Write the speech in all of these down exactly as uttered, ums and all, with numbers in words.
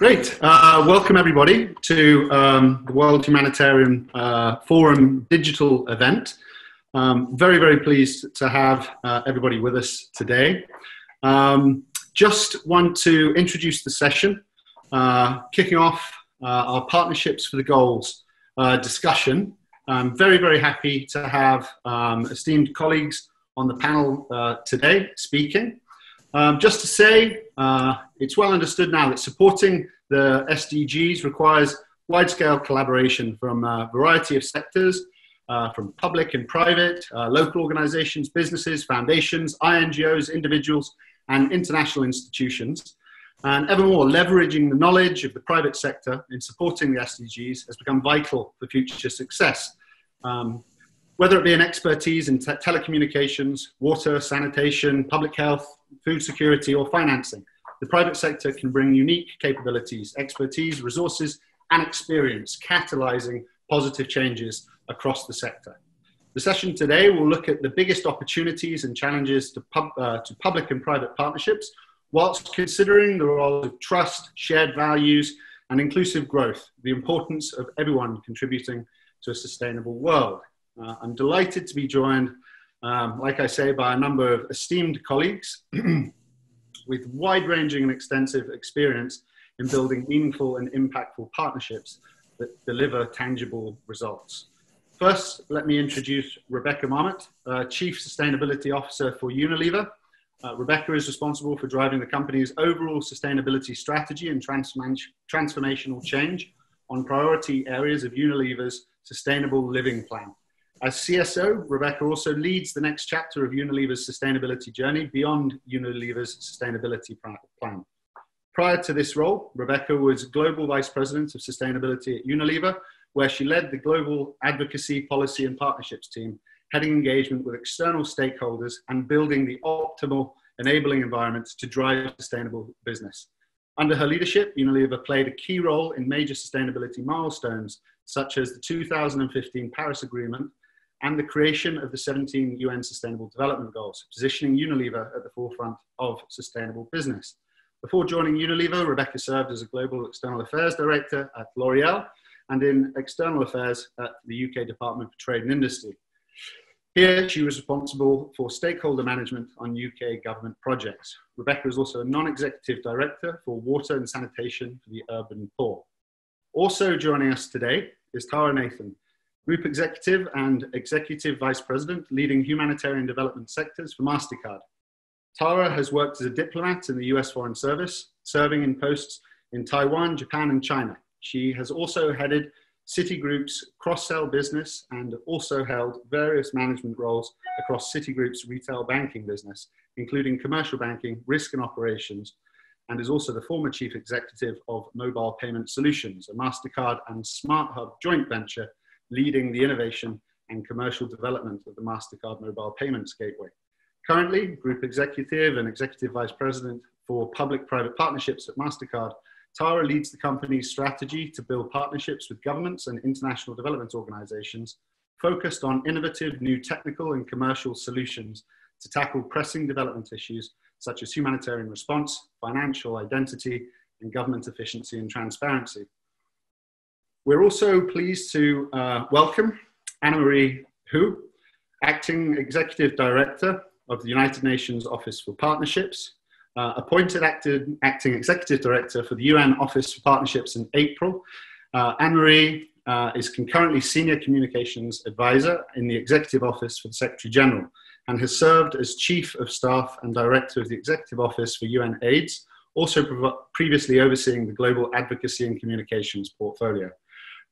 Great. Uh, welcome, everybody, to um, the World Humanitarian uh, Forum digital event. Um, very, very pleased to have uh, everybody with us today. Um, just want to introduce the session, uh, kicking off uh, our Partnerships for the Goals uh, discussion. I'm very, very happy to have um, esteemed colleagues on the panel uh, today speaking. Um, just to say, uh, it's well understood now that supporting the S D Gs requires wide-scale collaboration from a variety of sectors, uh, from public and private, uh, local organizations, businesses, foundations, I N G Os, individuals, and international institutions. And evermore, leveraging the knowledge of the private sector in supporting the S D Gs has become vital for future success. Um, whether it be an expertise in te telecommunications, water, sanitation, public health, food security, or financing, the private sector can bring unique capabilities, expertise, resources, and experience, catalyzing positive changes across the sector. The session today will look at the biggest opportunities and challenges to, pub, uh, to public and private partnerships, whilst considering the role of trust, shared values, and inclusive growth, the importance of everyone contributing to a sustainable world. Uh, I'm delighted to be joined Um, like I say, by a number of esteemed colleagues with wide-ranging and extensive experience in building meaningful and impactful partnerships that deliver tangible results. First, let me introduce Rebecca Marmot, uh, Chief Sustainability Officer for Unilever. Uh, Rebecca is responsible for driving the company's overall sustainability strategy and transform transformational change on priority areas of Unilever's Sustainable Living Plan. As C S O, Rebecca also leads the next chapter of Unilever's sustainability journey beyond Unilever's sustainability plan. Prior to this role, Rebecca was Global Vice President of Sustainability at Unilever, where she led the global advocacy, policy, and partnerships team, heading engagement with external stakeholders and building the optimal enabling environments to drive sustainable business. Under her leadership, Unilever played a key role in major sustainability milestones, such as the two thousand fifteen Paris Agreement, and the creation of the seventeen U N Sustainable Development Goals, positioning Unilever at the forefront of sustainable business. Before joining Unilever, Rebecca served as a Global External Affairs Director at L'Oréal and in External Affairs at the U K Department for Trade and Industry. Here, she was responsible for stakeholder management on U K government projects. Rebecca is also a non-executive director for water and sanitation for the urban poor. Also joining us today is Tara Nathan, Group Executive and Executive Vice President, leading humanitarian development sectors for MasterCard. Tara has worked as a diplomat in the U S Foreign Service, serving in posts in Taiwan, Japan, and China. She has also headed Citigroup's cross-sell business and also held various management roles across Citigroup's retail banking business, including commercial banking, risk and operations, and is also the former Chief Executive of Mobile Payment Solutions, a MasterCard and Smart Hub joint venture leading the innovation and commercial development of the MasterCard Mobile Payments Gateway. Currently, Group Executive and Executive Vice President for Public-Private Partnerships at MasterCard, Tara leads the company's strategy to build partnerships with governments and international development organizations focused on innovative new technical and commercial solutions to tackle pressing development issues such as humanitarian response, financial identity, and government efficiency and transparency. We're also pleased to uh, welcome Anne-Marie Hu, Acting Executive Director of the United Nations Office for Partnerships, uh, appointed acted, Acting Executive Director for the U N Office for Partnerships in April. Uh, Anne-Marie uh, is concurrently Senior Communications Advisor in the Executive Office for the Secretary General and has served as Chief of Staff and Director of the Executive Office for U N AIDS, also previously overseeing the Global Advocacy and Communications portfolio.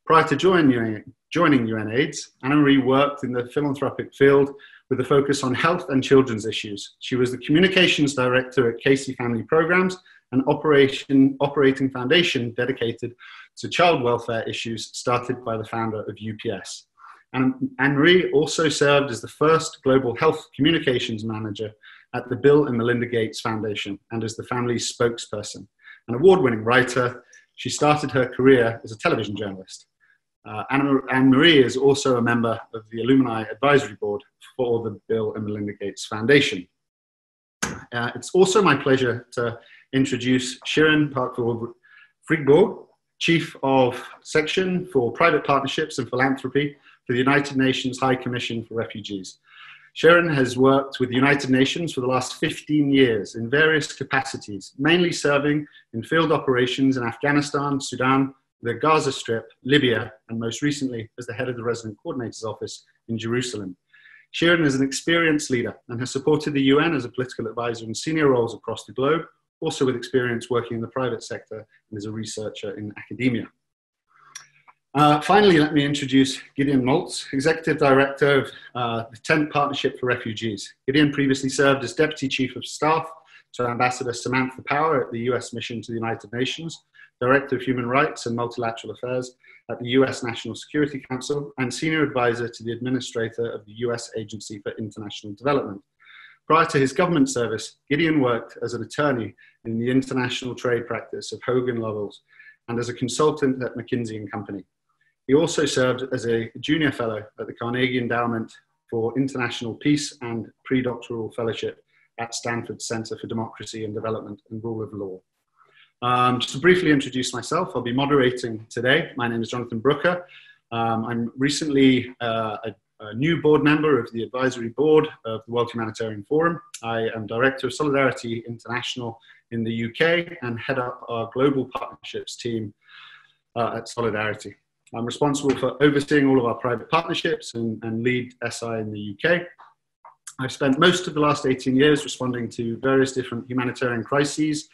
Prior to joining U N AIDS, Anne-Marie worked in the philanthropic field with a focus on health and children's issues. She was the Communications Director at Casey Family Programs, an operation, operating foundation dedicated to child welfare issues started by the founder of U P S. And Anne-Marie also served as the first Global Health Communications Manager at the Bill and Melinda Gates Foundation and as the family's spokesperson. An award-winning writer, she started her career as a television journalist. Uh, Anne-Marie is also a member of the Alumni Advisory Board for the Bill and Melinda Gates Foundation. Uh, it's also my pleasure to introduce Shaireen Park Friedberg, Chief of Section for Private Partnerships and Philanthropy for the United Nations High Commission for Refugees. Shaireen has worked with the United Nations for the last fifteen years in various capacities, mainly serving in field operations in Afghanistan, Sudan, the Gaza Strip, Libya, and most recently as the head of the Resident Coordinator's Office in Jerusalem. Shaireen is an experienced leader and has supported the U N as a political advisor in senior roles across the globe, also with experience working in the private sector and as a researcher in academia. Uh, finally, let me introduce Gideon Maltz, Executive Director of uh, the Tent Partnership for Refugees. Gideon previously served as Deputy Chief of Staff to Ambassador Samantha Power at the U S Mission to the United Nations, Director of Human Rights and Multilateral Affairs at the U S National Security Council, and Senior Advisor to the Administrator of the U S Agency for International Development. Prior to his government service, Gideon worked as an attorney in the international trade practice of Hogan Lovells and as a consultant at McKinsey and Company. He also served as a junior fellow at the Carnegie Endowment for International Peace and pre-doctoral fellowship at Stanford Center for Democracy and Development and Rule of Law. Um, just to briefly introduce myself, I'll be moderating today. My name is Jonathan Brooker. Um, I'm recently uh, a, a new board member of the advisory board of the World Humanitarian Forum. I am Director of Solidarity International in the U K and head up our global partnerships team uh, at Solidarity. I'm responsible for overseeing all of our private partnerships and, and lead S I in the U K. I've spent most of the last eighteen years responding to various different humanitarian crises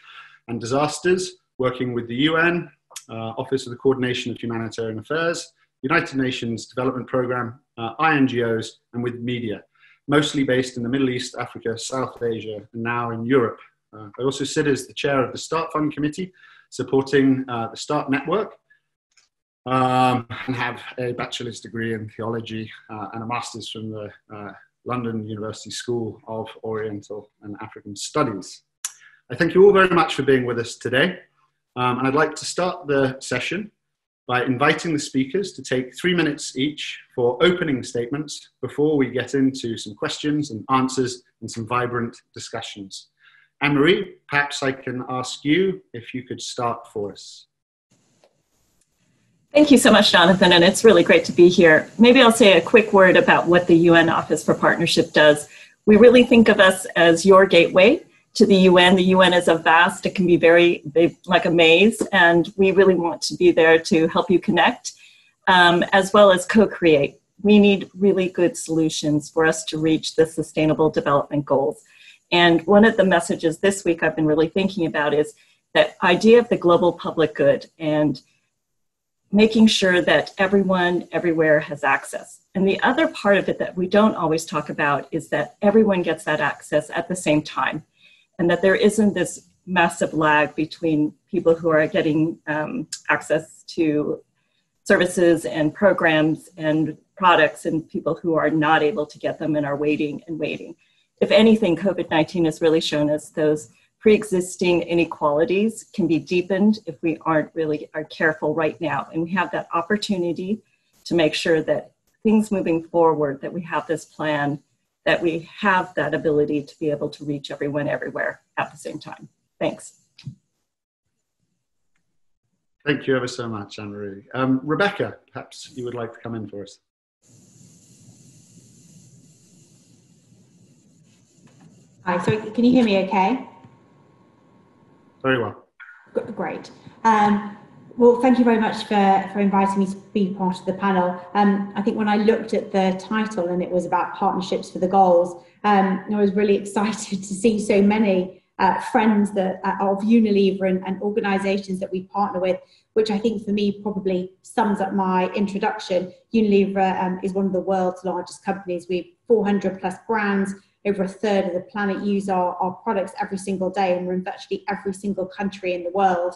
and disasters, working with the U N, uh, Office of the Coordination of Humanitarian Affairs, United Nations Development Programme, uh, I N G Os, and with media, mostly based in the Middle East, Africa, South Asia, and now in Europe. Uh, I also sit as the chair of the START Fund Committee, supporting uh, the START Network, Um, and have a bachelor's degree in theology uh, and a master's from the uh, London University School of Oriental and African Studies. I thank you all very much for being with us today. Um, and I'd like to start the session by inviting the speakers to take three minutes each for opening statements before we get into some questions and answers and some vibrant discussions. Anne-Marie, perhaps I can ask you if you could start for us. Thank you so much, Jonathan, and it's really great to be here. Maybe I'll say a quick word about what the U N Office for Partnership does. We really think of us as your gateway to the U N. The U N is a vast, it can be very big, like a maze, and we really want to be there to help you connect, um, as well as co-create. We need really good solutions for us to reach the Sustainable Development Goals. And one of the messages this week I've been really thinking about is that idea of the global public good and making sure that everyone, everywhere has access. And the other part of it that we don't always talk about is that everyone gets that access at the same time, and that there isn't this massive lag between people who are getting um, access to services and programs and products and people who are not able to get them and are waiting and waiting. If anything, COVID nineteen has really shown us those pre-existing inequalities can be deepened if we aren't really are careful right now. And we have that opportunity to make sure that things moving forward, that we have this plan, that we have that ability to be able to reach everyone everywhere at the same time. Thanks. Thank you ever so much, Anne-Marie. Um, Rebecca, perhaps you would like to come in for us. Hi, so can you hear me okay? Very well. Great. Um, well, thank you very much for, for inviting me to be part of the panel. Um, I think when I looked at the title and it was about partnerships for the goals, um, I was really excited to see so many uh, friends that, uh, of Unilever and, and organisations that we partner with, which I think for me probably sums up my introduction. Unilever um, is one of the world's largest companies. We have four hundred plus brands. Over a third of the planet use our, our products every single day, and we're in virtually every single country in the world.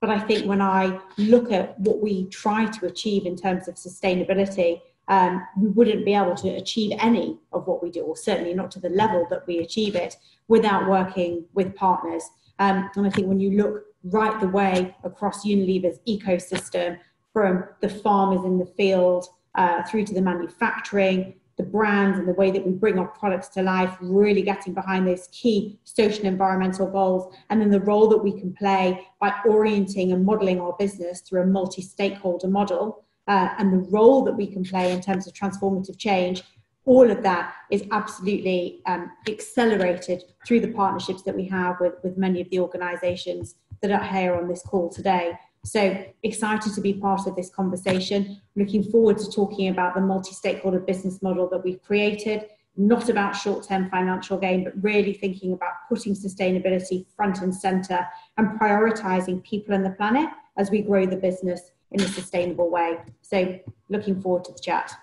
But I think when I look at what we try to achieve in terms of sustainability, um, we wouldn't be able to achieve any of what we do, or certainly not to the level that we achieve it, without working with partners. Um, and I think when you look right the way across Unilever's ecosystem, from the farmers in the field uh, through to the manufacturing, the brands and the way that we bring our products to life, really getting behind those key social and environmental goals, and then the role that we can play by orienting and modelling our business through a multi-stakeholder model, uh, and the role that we can play in terms of transformative change. All of that is absolutely um, accelerated through the partnerships that we have with, with many of the organisations that are here on this call today. So excited to be part of this conversation. Looking forward to talking about the multi-stakeholder business model that we've created, not about short-term financial gain, but really thinking about putting sustainability front and centre and prioritising people and the planet as we grow the business in a sustainable way. So looking forward to the chat.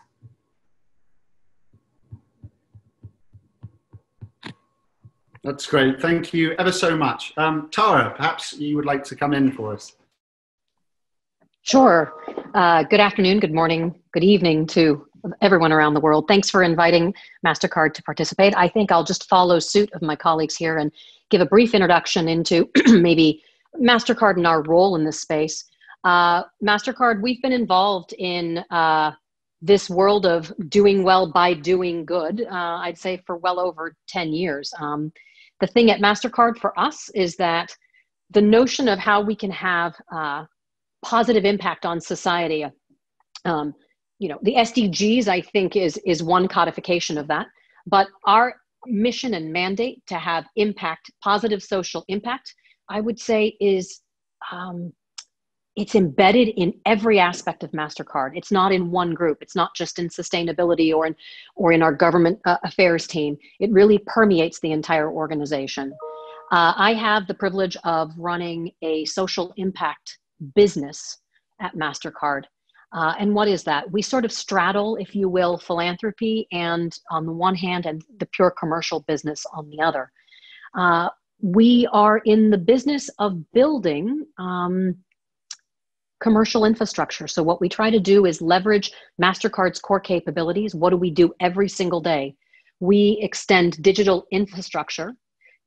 That's great. Thank you ever so much. Um, Tara, perhaps you would like to come in for us. Sure. Uh, good afternoon, good morning, good evening to everyone around the world. Thanks for inviting MasterCard to participate. I think I'll just follow suit of my colleagues here and give a brief introduction into maybe MasterCard and our role in this space. Uh, MasterCard, we've been involved in uh, this world of doing well by doing good, uh, I'd say for well over ten years. Um, The thing at MasterCard for us is that the notion of how we can have uh, positive impact on society, um, you know, the S D Gs, I think, is, is one codification of that. But our mission and mandate to have impact, positive social impact, I would say is, um, it's embedded in every aspect of MasterCard. It's not in one group. It's not just in sustainability or in, or in our government uh, affairs team. It really permeates the entire organization. Uh, I have the privilege of running a social impact business at MasterCard. Uh, and what is that? We sort of straddle, if you will, philanthropy and on the one hand and the pure commercial business on the other. Uh, we are in the business of building um, commercial infrastructure. So what we try to do is leverage MasterCard's core capabilities. What do we do every single day? We extend digital infrastructure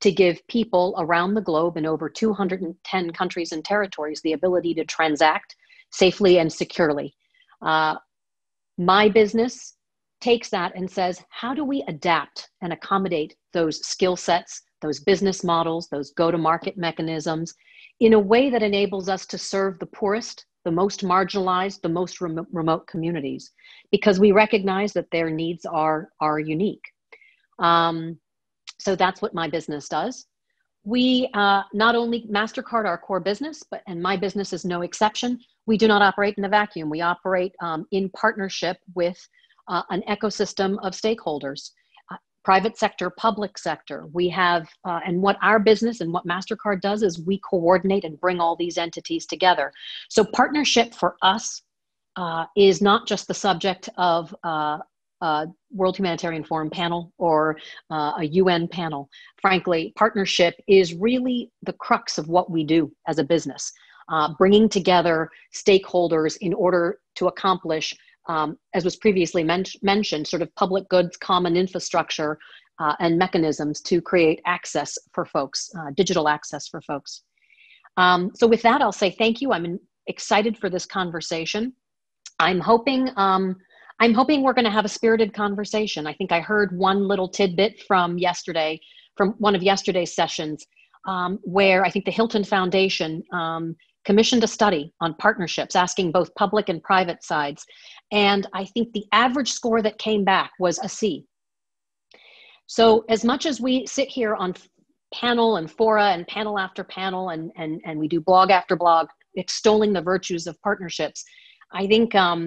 to give people around the globe in over two hundred ten countries and territories the ability to transact safely and securely. Uh, my business takes that and says, how do we adapt and accommodate those skill sets, those business models, those go-to-market mechanisms, in a way that enables us to serve the poorest, the most marginalized, the most rem remote communities, because we recognize that their needs are, are unique. Um, so that's what my business does. We, uh, not only MasterCard, our core business, but and my business is no exception, we do not operate in a vacuum. We operate um, in partnership with uh, an ecosystem of stakeholders. Private sector, public sector. We have, uh, and what our business and what MasterCard does is we coordinate and bring all these entities together. So partnership for us uh, is not just the subject of uh, a World Humanitarian Forum panel or uh, a U N panel. Frankly, partnership is really the crux of what we do as a business, uh, bringing together stakeholders in order to accomplish Um, as was previously men mentioned, sort of public goods, common infrastructure, uh, and mechanisms to create access for folks, uh, digital access for folks. Um, so with that, I'll say thank you. I'm excited for this conversation. I'm hoping, um, I'm hoping we're gonna have a spirited conversation. I think I heard one little tidbit from yesterday, from one of yesterday's sessions, um, where I think the Hilton Foundation um, commissioned a study on partnerships, asking both public and private sides. And I think the average score that came back was a C. So as much as we sit here on panel and fora and panel after panel and, and, and we do blog after blog, extolling the virtues of partnerships, I think um,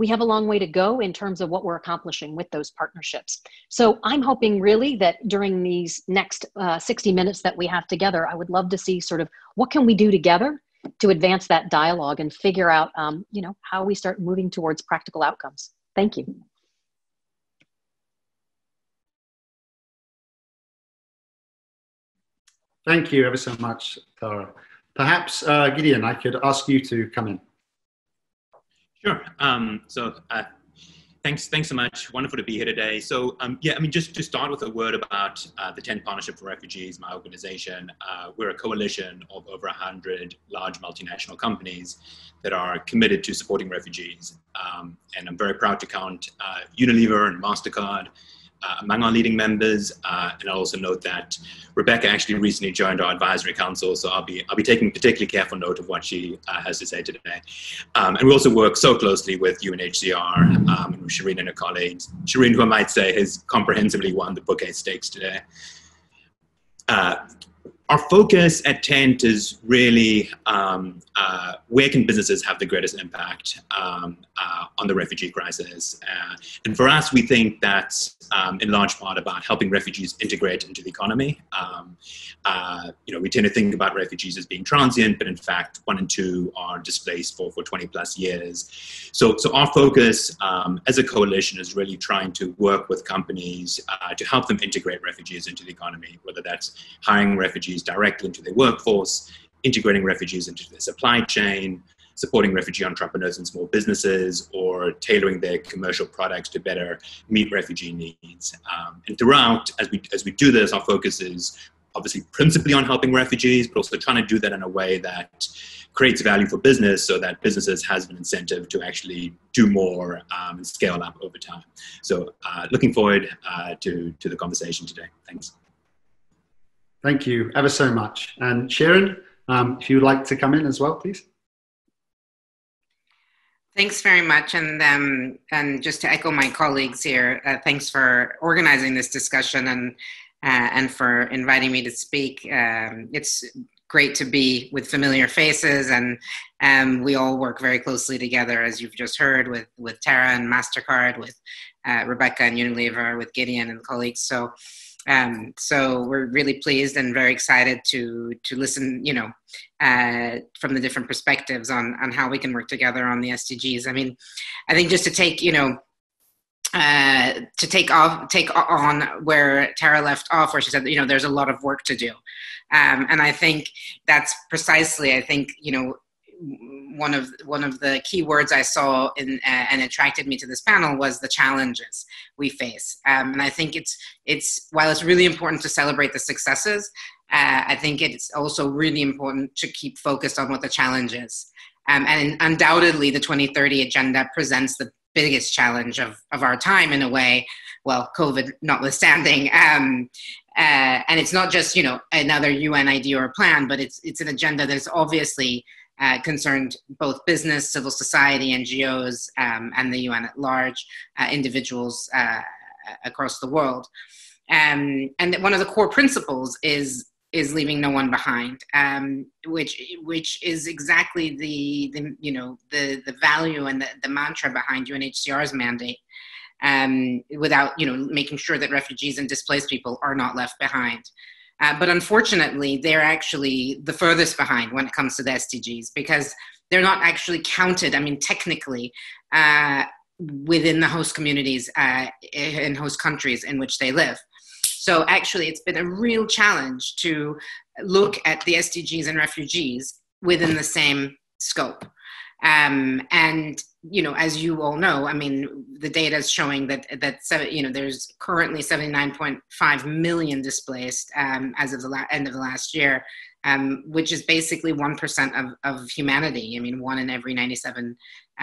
we have a long way to go in terms of what we're accomplishing with those partnerships. So I'm hoping really that during these next uh, sixty minutes that we have together, I would love to see sort of what can we do together to advance that dialogue and figure out, um, you know, how we start moving towards practical outcomes. Thank you. Thank you ever so much, Tara. Perhaps, uh, Gideon, I could ask you to come in. Sure. Um, so uh, Thanks, thanks so much. Wonderful to be here today. So um, yeah, I mean, just to start with a word about uh, the Tent Partnership for Refugees, my organization. Uh, we're a coalition of over one hundred large multinational companies that are committed to supporting refugees. Um, and I'm very proud to count uh, Unilever and MasterCard uh, among our leading members. Uh, and I'll also note that Rebecca actually recently joined our advisory council. So I'll be, I'll be taking particularly careful note of what she uh, has to say today. Um, and we also work so closely with U N H C R um, and with Shaireen and her colleagues. Shaireen, who I might say has comprehensively won the bouquet stakes today. Uh, Our focus at Tent is really um, uh, where can businesses have the greatest impact um, uh, on the refugee crisis. Uh, and for us, we think that's um, in large part about helping refugees integrate into the economy. Um, uh, you know, we tend to think about refugees as being transient, but in fact, one in two are displaced for, for twenty plus years. So, so our focus um, as a coalition is really trying to work with companies uh, to help them integrate refugees into the economy, whether that's hiring refugees directly into their workforce, integrating refugees into their supply chain, supporting refugee entrepreneurs and small businesses, or tailoring their commercial products to better meet refugee needs. Um, and throughout, as we, as we do this, our focus is obviously principally on helping refugees, but also trying to do that in a way that creates value for business so that businesses has an incentive to actually do more um, and scale up over time. So uh, looking forward uh, to, to the conversation today. Thanks. Thank you ever so much. And Shaireen, um, if you'd like to come in as well, please. Thanks very much. And, um, and just to echo my colleagues here, uh, thanks for organizing this discussion and, uh, and for inviting me to speak. Um, it's great to be with familiar faces, and um, we all work very closely together, as you've just heard, with, with Tara and MasterCard, with uh, Rebecca and Unilever, with Gideon and colleagues. So. Um, so we're really pleased and very excited to to listen, you know, uh, from the different perspectives on on how we can work together on the S D Gs. I mean, I think just to take, you know, uh, to take off, take on where Tara left off, where she said, you know, there's a lot of work to do, um, and I think that's precisely, I think, you know, one of one of the key words I saw in, uh, and attracted me to this panel was the challenges we face. Um, and I think it's, it's while it's really important to celebrate the successes, uh, I think it's also really important to keep focused on what the challenge is. Um, and undoubtedly, the twenty thirty Agenda presents the biggest challenge of, of our time in a way, well, COVID notwithstanding. Um, uh, and it's not just, you know, another U N idea or plan, but it's, it's an agenda that's obviously Uh, concerned both business, civil society, N G Os, um, and the U N at large, uh, individuals uh, across the world. Um, and one of the core principles is is leaving no one behind, um, which which is exactly the, the you know the the value and the, the mantra behind U N H C R's mandate. Um, without you know making sure that refugees and displaced people are not left behind. Uh, but unfortunately, they're actually the furthest behind when it comes to the S D Gs because they're not actually counted, I mean, technically, uh, within the host communities uh, in host countries in which they live. So actually, it's been a real challenge to look at the S D Gs and refugees within the same scope. Um, and, you know, as you all know, I mean, the data is showing that, that you know, there's currently seventy-nine point five million displaced um, as of the la end of the last year, um, which is basically one percent of, of humanity. I mean, one in every ninety-seven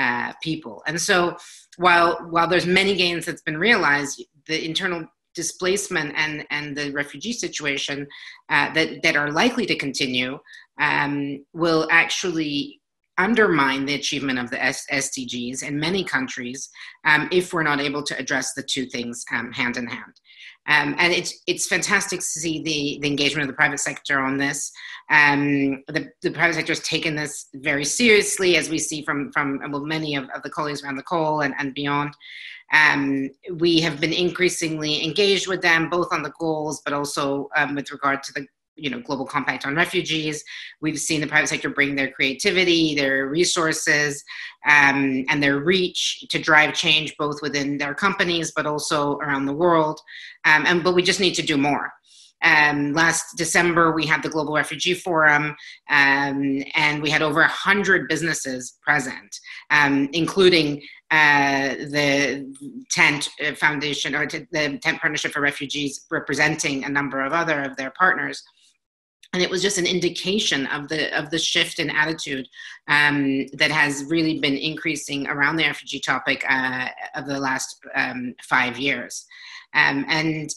uh, people. And so while, while there's many gains that's been realized, the internal displacement and, and the refugee situation uh, that, that are likely to continue um, will actually undermine the achievement of the S D Gs in many countries um, if we're not able to address the two things um, hand in hand. Um, and it's, it's fantastic to see the, the engagement of the private sector on this. Um, the, the private sector has taken this very seriously, as we see from, from well, many of, of the colleagues around the call and, and beyond. Um, we have been increasingly engaged with them, both on the goals, but also um, with regard to the you know, Global Compact on Refugees. We've seen the private sector bring their creativity, their resources, um, and their reach to drive change both within their companies, but also around the world. Um, and, but we just need to do more. Um, last December, we had the Global Refugee Forum, um, and we had over one hundred businesses present, um, including uh, the Tent Foundation or t- the Tent Partnership for Refugees, representing a number of other of their partners. And it was just an indication of the of the shift in attitude um, that has really been increasing around the refugee topic uh, of the last um, five years. Um, and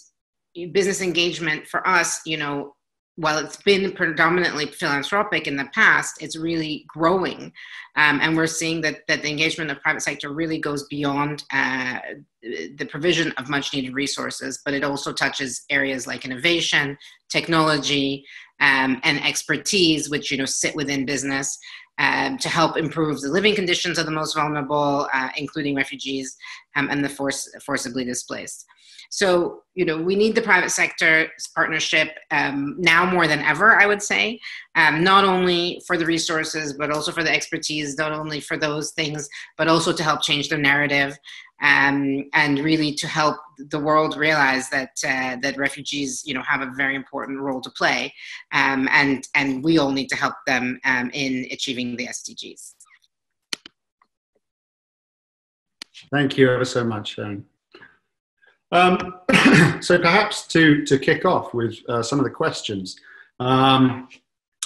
business engagement for us, you know, while it's been predominantly philanthropic in the past, it's really growing. Um, and we're seeing that, that the engagement of private sector really goes beyond uh, the provision of much needed resources, but it also touches areas like innovation, technology, um, and expertise, which, you know, sit within business um, to help improve the living conditions of the most vulnerable, uh, including refugees um, and the force, forcibly displaced. So, you know, we need the private sector partnership um, now more than ever, I would say, um, not only for the resources, but also for the expertise, not only for those things, but also to help change the narrative um, and really to help the world realize that uh, that refugees, you know, have a very important role to play um, and, and we all need to help them um, in achieving the S D Gs. Thank you ever so much, Shaireen. Um, so perhaps to, to kick off with uh, some of the questions, um,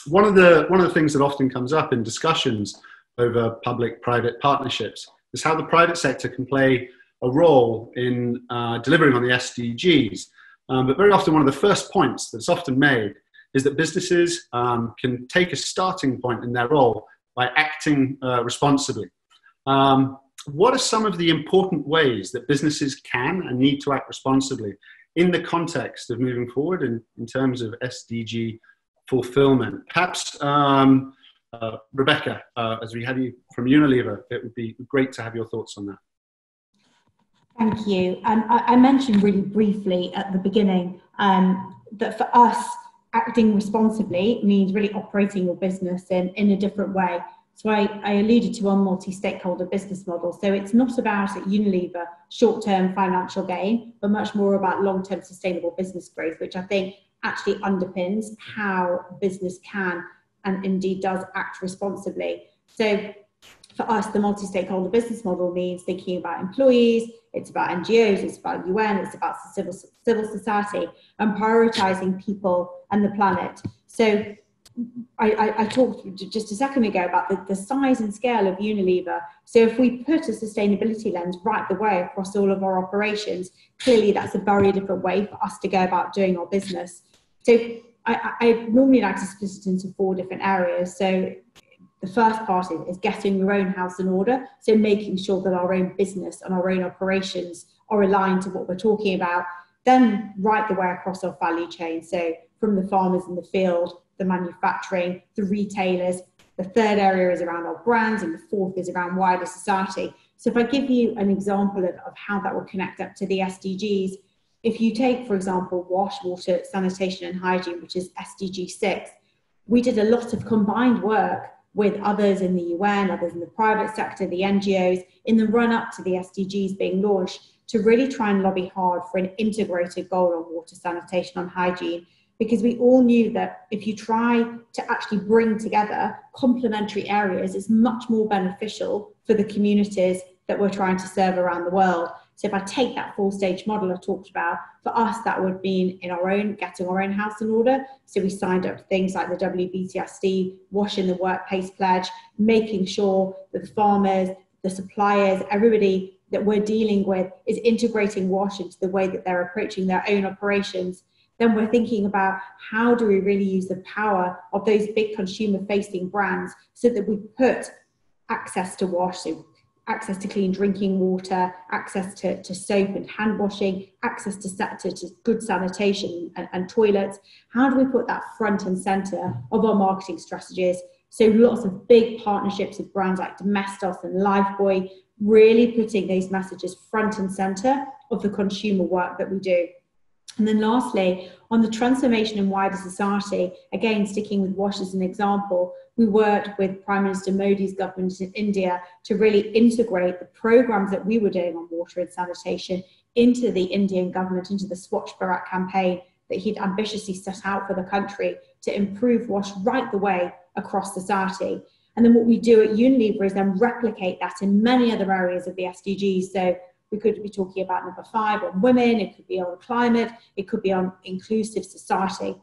one of the, one of the things that often comes up in discussions over public-private partnerships is how the private sector can play a role in uh, delivering on the S D Gs. Um, but very often one of the first points that's often made is that businesses um, can take a starting point in their role by acting uh, responsibly. Um, What are some of the important ways that businesses can and need to act responsibly in the context of moving forward in, in terms of S D G fulfillment? Perhaps, um, uh, Rebecca, uh, as we have you from Unilever, it would be great to have your thoughts on that. Thank you. Um, I, I mentioned really briefly at the beginning um, that for us, acting responsibly means really operating your business in, in a different way. So I, I alluded to our multi-stakeholder business model. So it's not about at Unilever short-term financial gain, but much more about long-term sustainable business growth, which I think actually underpins how business can and indeed does act responsibly. So for us, the multi-stakeholder business model means thinking about employees, it's about N G Os, it's about U N, it's about civil, civil society, and prioritising people and the planet. So I, I, I talked just a second ago about the, the size and scale of Unilever. So if we put a sustainability lens right the way across all of our operations, clearly that's a very different way for us to go about doing our business. So I, I normally like to split it into four different areas. So the first part is, is getting your own house in order. So making sure that our own business and our own operations are aligned to what we're talking about. Then right the way across our value chain. So from the farmers in the field, the manufacturing, the retailers. The third area is around our brands, and the fourth is around wider society. So if I give you an example of, of how that will connect up to the S D Gs, if you take, for example, WASH, water, sanitation and hygiene, which is S D G six, we did a lot of combined work with others in the U N, others in the private sector, the N G Os, in the run-up to the S D Gs being launched to really try and lobby hard for an integrated goal on water, sanitation and hygiene, because we all knew that if you try to actually bring together complementary areas, it's much more beneficial for the communities that we're trying to serve around the world. So if I take that four stage model I talked about, for us, that would mean in our own, getting our own house in order. So we signed up to things like the W B C S D, Wash in the Workplace Pledge, making sure that the farmers, the suppliers, everybody that we're dealing with is integrating WASH into the way that they're approaching their own operations. Then we're thinking about how do we really use the power of those big consumer-facing brands so that we put access to WASH, so access to clean drinking water, access to, to soap and hand washing, access to, to, to good sanitation and, and toilets. How do we put that front and center of our marketing strategies? So lots of big partnerships with brands like Domestos and Lifebuoy, really putting those messages front and center of the consumer work that we do. And then lastly, on the transformation in wider society, again, sticking with WASH as an example, we worked with Prime Minister Modi's government in India to really integrate the programs that we were doing on water and sanitation into the Indian government, into the Swachh Bharat campaign that he'd ambitiously set out for the country to improve WASH right the way across society. And then what we do at Unilever is then replicate that in many other areas of the S D Gs. So we could be talking about number five on women, it could be on climate, it could be on inclusive society.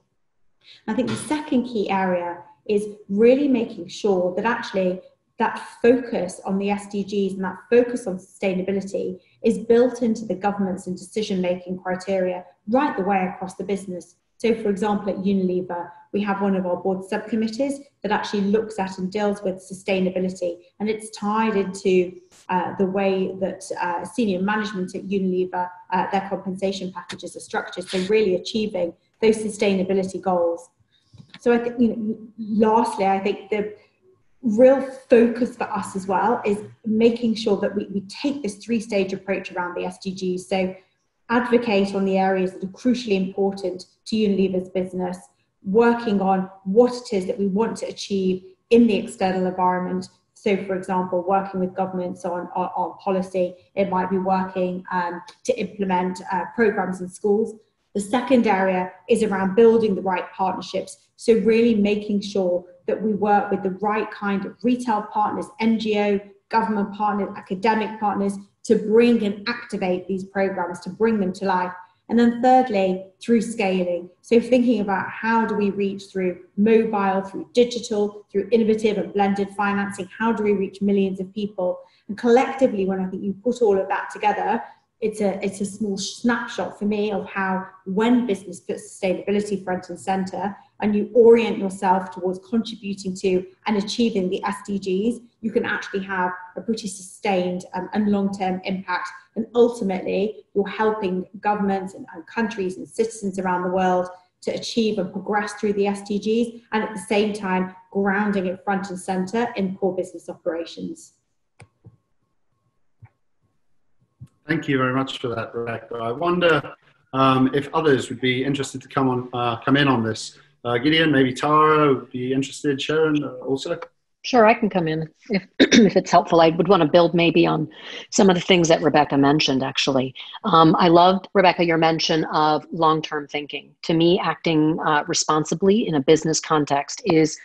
I think the second key area is really making sure that actually that focus on the S D Gs and that focus on sustainability is built into the governance and decision-making criteria right the way across the business. So for example, at Unilever, we have one of our board subcommittees that actually looks at and deals with sustainability, and it's tied into uh, the way that uh, senior management at Unilever, uh, their compensation packages are structured, so really achieving those sustainability goals. So I think, you know, lastly, I think the real focus for us as well is making sure that we, we take this three-stage approach around the S D Gs. So advocate on the areas that are crucially important to Unilever's business, working on what it is that we want to achieve in the external environment. So, for example, working with governments on, on, on policy, it might be working um, to implement uh, programs in schools. The second area is around building the right partnerships. So really making sure that we work with the right kind of retail partners, N G O, government partners, academic partners, to bring and activate these programs, to bring them to life. And then thirdly, through scaling. So thinking about how do we reach through mobile, through digital, through innovative and blended financing, how do we reach millions of people? And collectively, when I think you put all of that together, it's a, it's a small snapshot for me of how, when business puts sustainability front and center, and you orient yourself towards contributing to and achieving the S D Gs, you can actually have a pretty sustained um, and long-term impact. And ultimately, you're helping governments and, and countries and citizens around the world to achieve and progress through the S D Gs, and at the same time, grounding it front and center in core business operations. Thank you very much for that, Rebecca. I wonder um, if others would be interested to come on, uh, come in on this. Uh, Gideon, maybe Tara would be interested. Sharon, uh, also. Sure, I can come in if if it's helpful. I would want to build maybe on some of the things that Rebecca mentioned. Actually, um, I loved, Rebecca, your mention of long-term thinking. To me, acting uh, responsibly in a business context is.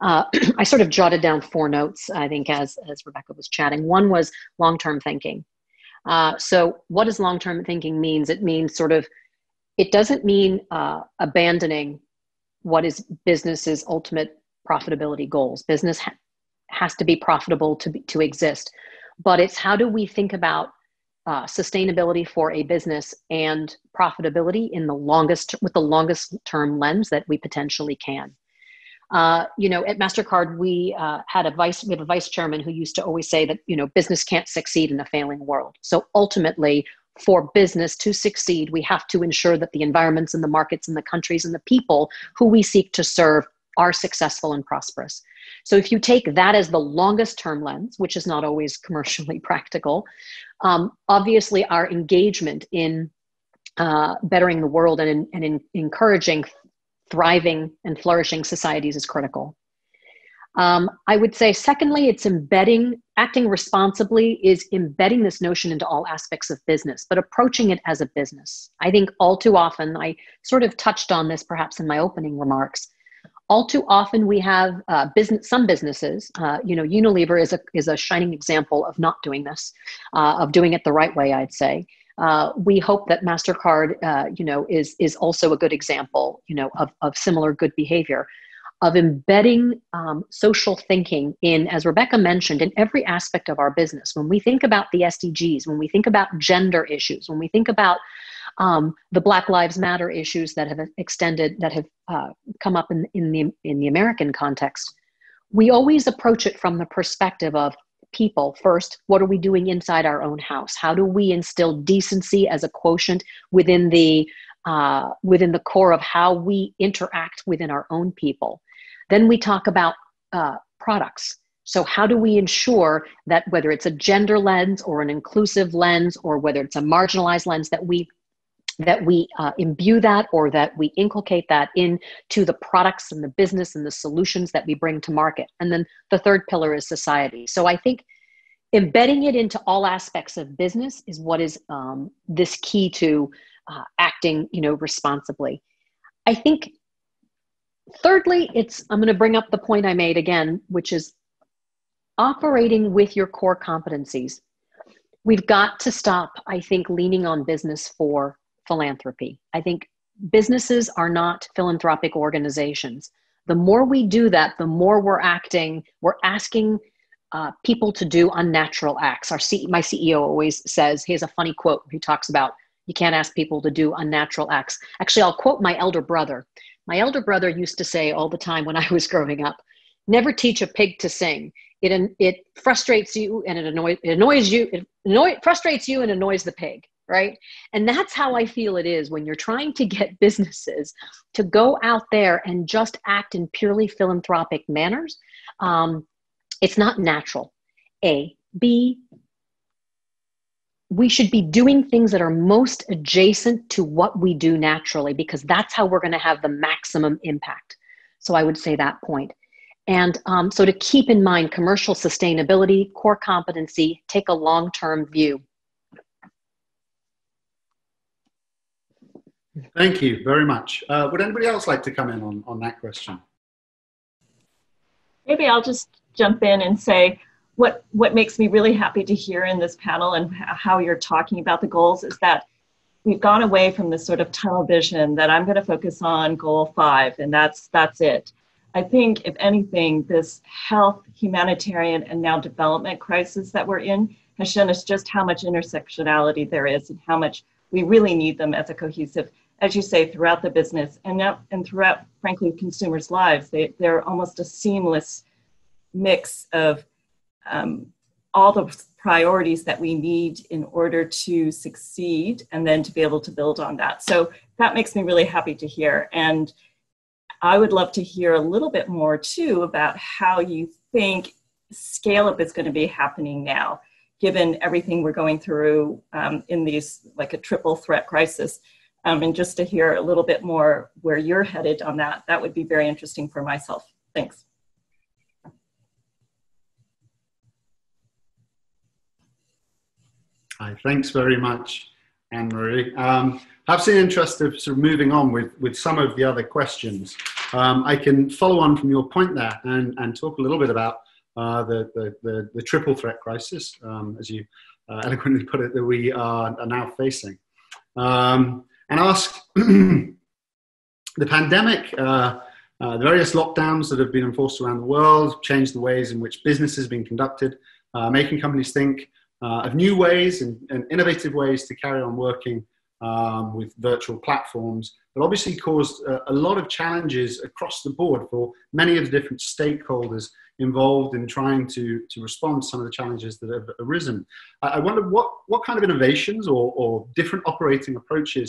Uh, I sort of jotted down four notes. I think as as Rebecca was chatting, one was long-term thinking. Uh, so what does long-term thinking means? It means sort of, it doesn't mean uh, abandoning what is business's ultimate profitability goals. Business ha has to be profitable to, be, to exist, but it's how do we think about uh, sustainability for a business and profitability in the longest, with the longest term lens that we potentially can. Uh, you know, at MasterCard, we uh, had a vice, we have a vice chairman who used to always say that, you know, business can't succeed in a failing world. So ultimately, for business to succeed, we have to ensure that the environments and the markets and the countries and the people who we seek to serve are successful and prosperous. So if you take that as the longest term lens, which is not always commercially practical, um, obviously our engagement in uh, bettering the world and in, and in encouraging thriving and flourishing societies is critical. Um, I would say, secondly, it's embedding, acting responsibly is embedding this notion into all aspects of business, but approaching it as a business. I think all too often, I sort of touched on this perhaps in my opening remarks, all too often we have uh, business, some businesses, uh, you know, Unilever is a, is a shining example of not doing this, uh, of doing it the right way, I'd say. Uh, we hope that MasterCard, uh, you know, is, is also a good example, you know, of, of similar good behavior, of embedding um, social thinking in, as Rebecca mentioned, in every aspect of our business. When we think about the S D Gs, when we think about gender issues, when we think about um, the Black Lives Matter issues that have extended, that have uh, come up in, in, the, in the American context, we always approach it from the perspective of people first. What are we doing inside our own house? How do we instill decency as a quotient within the uh, within the core of how we interact within our own people? Then we talk about uh, products. So how do we ensure that whether it's a gender lens or an inclusive lens, or whether it's a marginalized lens, that we that we uh, imbue that, or that we inculcate that into the products and the business and the solutions that we bring to market. And then the third pillar is society. So I think embedding it into all aspects of business is what is um, this key to uh, acting, you know, responsibly. I think thirdly, it's, I'm going to bring up the point I made again, which is operating with your core competencies. We've got to stop, I think, leaning on business for philanthropy. I think businesses are not philanthropic organizations. The more we do that, the more we're acting, we're asking uh, people to do unnatural acts. Our C- my C E O always says, he has a funny quote, he talks about, you can't ask people to do unnatural acts. Actually, I'll quote my elder brother. My elder brother used to say all the time when I was growing up, never teach a pig to sing. It, it frustrates you and it annoys, it annoys you, it annoy, frustrates you and annoys the pig, right? And that's how I feel it is when you're trying to get businesses to go out there and just act in purely philanthropic manners. Um, it's not natural. A, B, we should be doing things that are most adjacent to what we do naturally, because that's how we're going to have the maximum impact. So I would say that point. And um, so to keep in mind commercial sustainability, core competency, take a long-term view. Thank you very much. Uh, would anybody else like to come in on, on that question? Maybe I'll just jump in and say what, what makes me really happy to hear in this panel and how you're talking about the goals is that we've gone away from this sort of tunnel vision that I'm going to focus on goal five and that's, that's it. I think, if anything, this health, humanitarian, and now development crisis that we're in has shown us just how much intersectionality there is and how much we really need them as a cohesive, as you say, throughout the business and, now, and throughout, frankly, consumers' lives. They, they're almost a seamless mix of um, all the priorities that we need in order to succeed and then to be able to build on that. So that makes me really happy to hear. And I would love to hear a little bit more too about how you think scale up is going to be happening now, given everything we're going through um, in these, like a triple threat crisis. Um, and just to hear a little bit more where you're headed on that, that would be very interesting for myself. Thanks. Hi, thanks very much, Anne-Marie. Um, perhaps in the interest of sort of moving on with, with some of the other questions, um, I can follow on from your point there and, and talk a little bit about uh, the, the, the, the triple threat crisis, um, as you uh, eloquently put it, that we are, are now facing. Um, and ask the pandemic, uh, uh, the various lockdowns that have been enforced around the world, changed the ways in which business has been conducted, uh, making companies think Uh, of new ways and, and innovative ways to carry on working um, with virtual platforms, but obviously caused a, a lot of challenges across the board for many of the different stakeholders involved in trying to, to respond to some of the challenges that have arisen. I, I wonder what, what kind of innovations or, or different operating approaches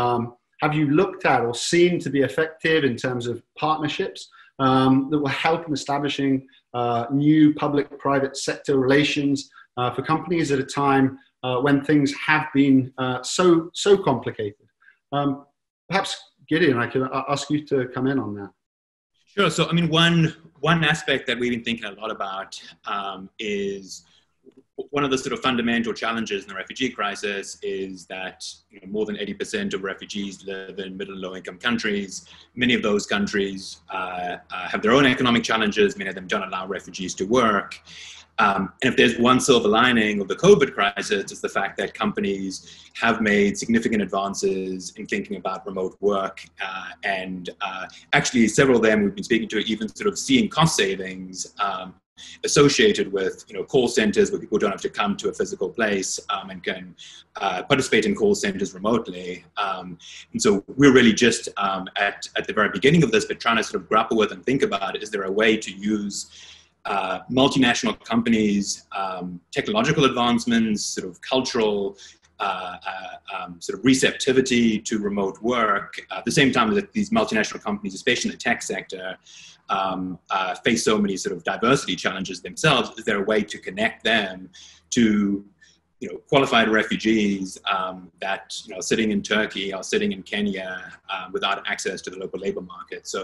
um, have you looked at or seen to be effective in terms of partnerships um, that will help in establishing uh, new public-private sector relations Uh, for companies at a time uh, when things have been uh, so, so complicated. Um, perhaps, Gideon, I can ask you to come in on that. Sure. So, I mean, one, one aspect that we've been thinking a lot about um, is one of the sort of fundamental challenges in the refugee crisis is that you know, more than eighty percent of refugees live in middle and low income countries. Many of those countries uh, uh, have their own economic challenges. Many of them don't allow refugees to work. Um, and if there's one silver lining of the COVID crisis, it's the fact that companies have made significant advances in thinking about remote work. Uh, and uh, actually, several of them we've been speaking to even sort of seeing cost savings um, associated with, you know, call centers where people don't have to come to a physical place um, and can uh, participate in call centers remotely. Um, and so we're really just um, at, at the very beginning of this, but trying to sort of grapple with and think about, is there a way to use Uh, multinational companies, um, technological advancements, sort of cultural uh, uh, um, sort of receptivity to remote work, uh, at the same time that these multinational companies, especially in the tech sector, um, uh, face so many sort of diversity challenges themselves. Is there a way to connect them to you know, qualified refugees um, that you know, are sitting in Turkey or sitting in Kenya uh, without access to the local labor market? So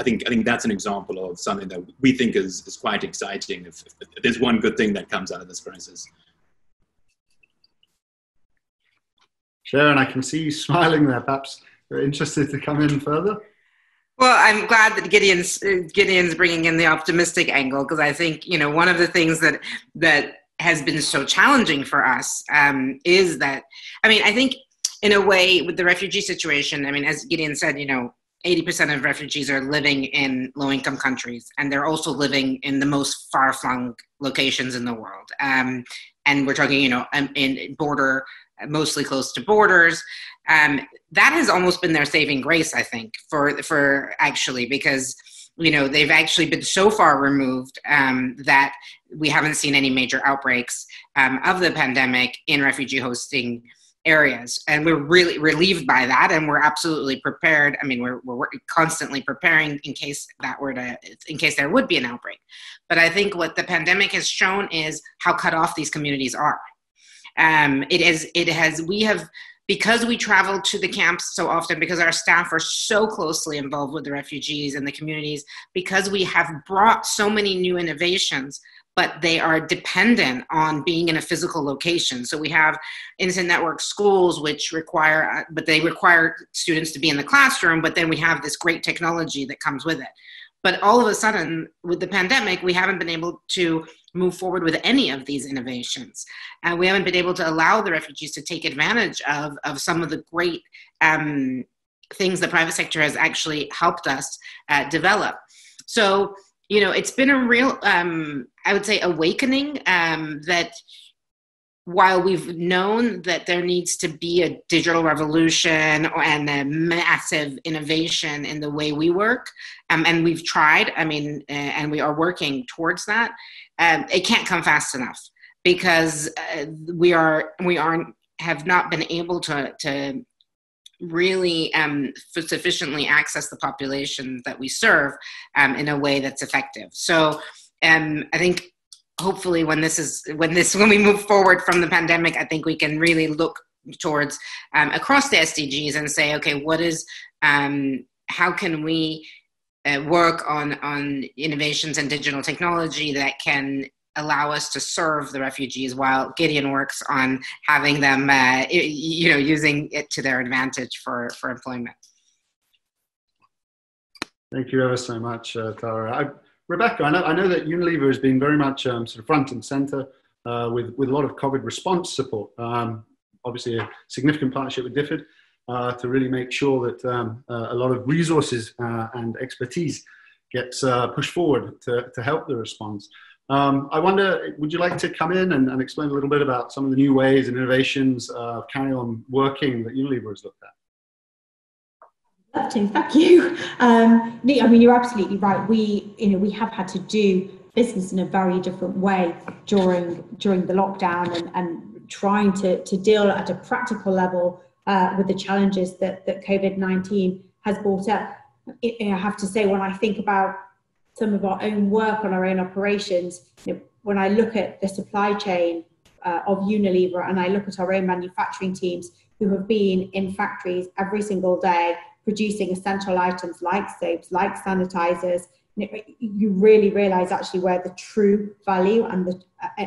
I think, I think that's an example of something that we think is, is quite exciting if, if, if there's one good thing that comes out of this crisis. Shaireen, I can see you smiling there. Perhaps you're interested to come in further? Well, I'm glad that Gideon's Gideon's bringing in the optimistic angle, because I think, you know, one of the things that that has been so challenging for us um, is that, I mean, I think in a way with the refugee situation, I mean, as Gideon said, you know, eighty percent of refugees are living in low-income countries, and they're also living in the most far-flung locations in the world. Um, and we're talking, you know, in border, mostly close to borders. Um, that has almost been their saving grace, I think, for for actually, because, you know, they've actually been so far removed um, that we haven't seen any major outbreaks um, of the pandemic in refugee hosting areas, and we're really relieved by that, and we're absolutely prepared. I mean, we're we're constantly preparing in case that were to, in case there would be an outbreak. But I think what the pandemic has shown is how cut off these communities are. Um, it is, it has, we have, because we travel to the camps so often, because our staff are so closely involved with the refugees and the communities, because we have brought so many new innovations, but they are dependent on being in a physical location. So we have instant network schools, which require, but they require students to be in the classroom, but then we have this great technology that comes with it. But all of a sudden, with the pandemic, we haven't been able to move forward with any of these innovations. And uh, we haven't been able to allow the refugees to take advantage of, of some of the great um, things the private sector has actually helped us uh, develop. So, you know, it's been a real, um, I would say, awakening um, that while we've known that there needs to be a digital revolution and a massive innovation in the way we work, um, and we've tried, I mean, and we are working towards that, um, it can't come fast enough, because uh, we are we aren't have not been able to to really um, sufficiently access the population that we serve um, in a way that's effective. So um, I think, hopefully, when this is when this when we move forward from the pandemic, I think we can really look towards um, across the S D Gs and say, okay, what is um, how can we uh, work on on innovations and digital technology that can allow us to serve the refugees, while Gideon works on having them, uh, you know, using it to their advantage for for employment. Thank you ever so much, uh, Tara. I Rebecca, I know, I know that Unilever has been very much um, sort of front and center uh, with, with a lot of COVID response support. Um, obviously a significant partnership with D F I D uh, to really make sure that um, uh, a lot of resources uh, and expertise gets uh, pushed forward to, to help the response. Um, I wonder, would you like to come in and, and explain a little bit about some of the new ways and innovations of uh, carry on working that Unilever has looked at? Love to, thank you. Um, I mean, you're absolutely right. We, you know, we have had to do business in a very different way during during the lockdown, and, and trying to to deal at a practical level uh, with the challenges that that COVID nineteen has brought up. It, I have to say, when I think about some of our own work on our own operations, you know, when I look at the supply chain uh, of Unilever, and I look at our own manufacturing teams who have been in factories every single day, producing essential items like soaps, like sanitizers, you really realize actually where the true value, and the,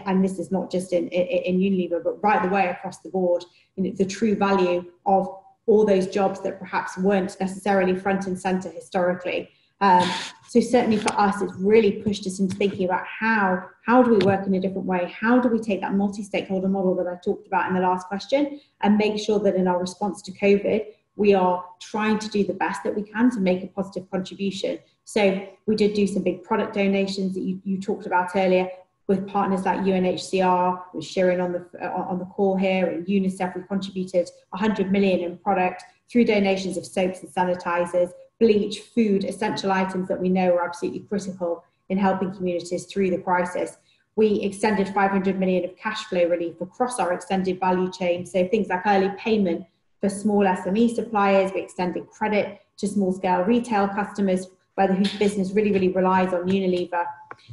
and this is not just in, in, in Unilever, but right the way across the board, you know, the true value of all those jobs that perhaps weren't necessarily front and center historically. Um, so certainly for us, it's really pushed us into thinking about how, how do we work in a different way? How do we take that multi-stakeholder model that I talked about in the last question and make sure that in our response to COVID, we are trying to do the best that we can to make a positive contribution. So we did do some big product donations that you, you talked about earlier with partners like U N H C R, with Shaireen on the, uh, on the call here, and UNICEF. We contributed one hundred million in product through donations of soaps and sanitizers, bleach, food, essential items that we know are absolutely critical in helping communities through the crisis. We extended five hundred million of cash flow relief across our extended value chain. So things like early payment for small S M E suppliers, we extended credit to small scale retail customers, whether whose business really, really relies on Unilever.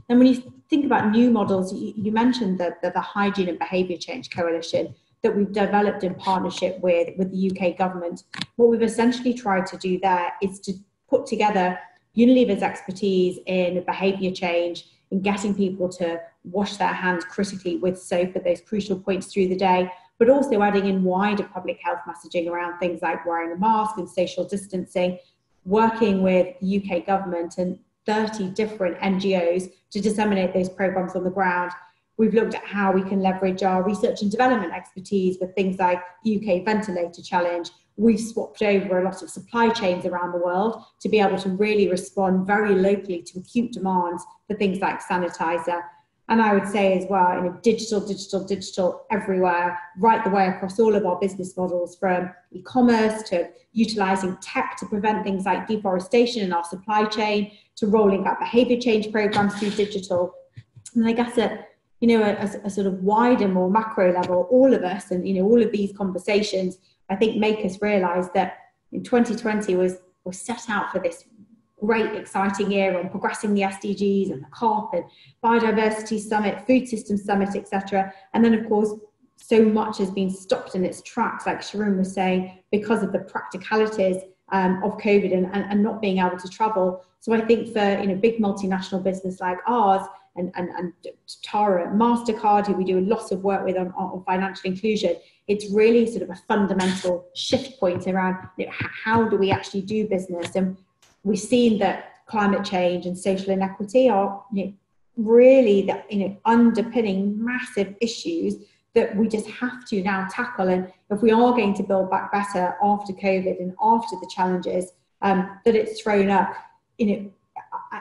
Then when you think about new models, you, you mentioned the, the, the Hygiene and Behaviour Change Coalition that we've developed in partnership with, with the U K government. What we've essentially tried to do there is to put together Unilever's expertise in behaviour change, in getting people to wash their hands critically with soap at those crucial points through the day, but also adding in wider public health messaging around things like wearing a mask and social distancing. working with the U K government and thirty different N G Os to disseminate those programs on the ground. We've looked at how we can leverage our research and development expertise with things like U K Ventilator Challenge. We've swapped over a lot of supply chains around the world to be able to really respond very locally to acute demands for things like sanitizer. And I would say as well, you know, digital, digital, digital everywhere, right the way across all of our business models, from e-commerce to utilizing tech to prevent things like deforestation in our supply chain, to rolling out behavior change programs through digital. And I guess it, you know, a, a sort of wider, more macro level, all of us and, you know, all of these conversations, I think, make us realise that in twenty twenty was, was set out for this great, exciting year on progressing the S D Gs and the COP and Biodiversity Summit, Food Systems Summit, et cetera. And then, of course, so much has been stopped in its tracks, like Shaireen was saying, because of the practicalities um, of COVID and, and, and not being able to travel. So I think for, you know, big multinational business like ours, And, and, and Tara, MasterCard, who we do a lot of work with on, on financial inclusion, it's really sort of a fundamental shift point around, you know, how do we actually do business? And we've seen that climate change and social inequity are, you know, really the, you know, underpinning massive issues that we just have to now tackle. And if we are going to build back better after COVID and after the challenges um, that it's thrown up, you know,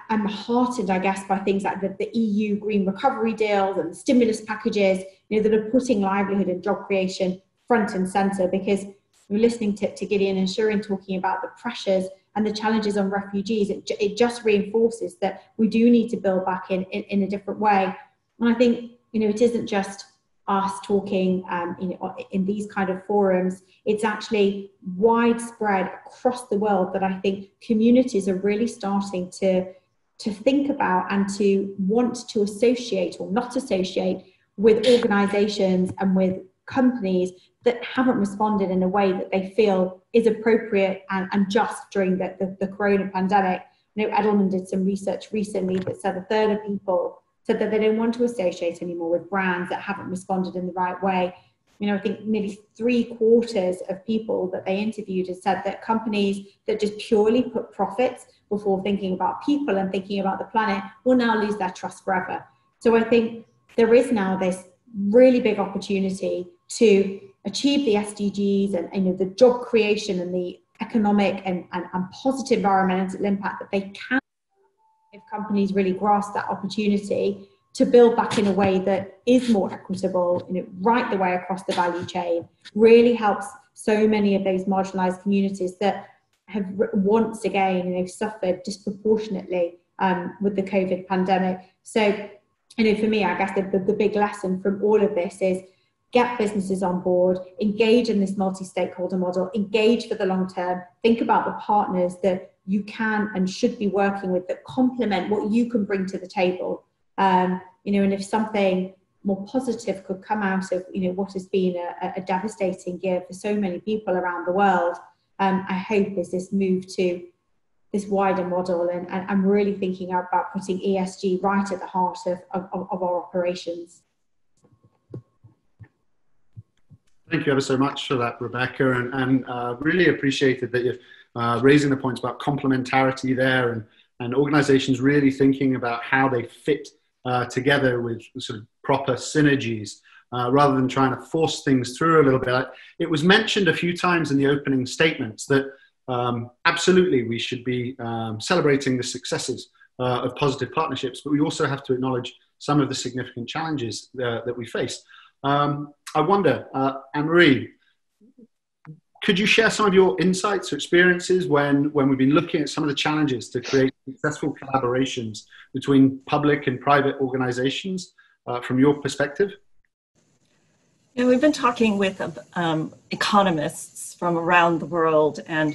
I'm heartened, I guess, by things like the, the E U Green Recovery deals and the stimulus packages, you know, that are putting livelihood and job creation front and centre, because we're listening to, to Gideon and Shaireen talking about the pressures and the challenges on refugees. It, it just reinforces that we do need to build back in, in, in a different way. And I think, you know, it isn't just us talking um, in, in these kind of forums. It's actually widespread across the world that I think communities are really starting to, to think about and to want to associate or not associate with organisations and with companies that haven't responded in a way that they feel is appropriate and, and just during the, the, the corona pandemic. I know Edelman did some research recently that said a third of people said that they don't want to associate anymore with brands that haven't responded in the right way. You know, I think nearly three quarters of people that they interviewed had said that companies that just purely put profits before thinking about people and thinking about the planet will now lose their trust forever. So I think there is now this really big opportunity to achieve the S D Gs and, you know, the job creation and the economic and, and, and positive environmental impact that they can, if companies really grasp that opportunity to build back in a way that is more equitable, you know, right the way across the value chain, really helps so many of those marginalised communities that have once again, you know, suffered disproportionately um, with the COVID pandemic. So, you know, for me, I guess the, the, the big lesson from all of this is get businesses on board, engage in this multi-stakeholder model, engage for the long term, think about the partners that you can and should be working with that complement what you can bring to the table. Um, you know, and if something more positive could come out of, you know, what has been a, a devastating year for so many people around the world, um, I hope is this move to this wider model. And, and I'm really thinking about putting E S G right at the heart of, of, of our operations. Thank you ever so much for that, Rebecca, and, and uh, really appreciated that you've Uh, raising the points about complementarity there and, and organizations really thinking about how they fit uh, together with sort of proper synergies uh, rather than trying to force things through a little bit. It was mentioned a few times in the opening statements that um, absolutely we should be um, celebrating the successes uh, of positive partnerships, but we also have to acknowledge some of the significant challenges uh, that we face. Um, I wonder, uh, Anne-Marie, could you share some of your insights or experiences when, when we've been looking at some of the challenges to create successful collaborations between public and private organizations uh, from your perspective? Yeah, we've been talking with um, economists from around the world and,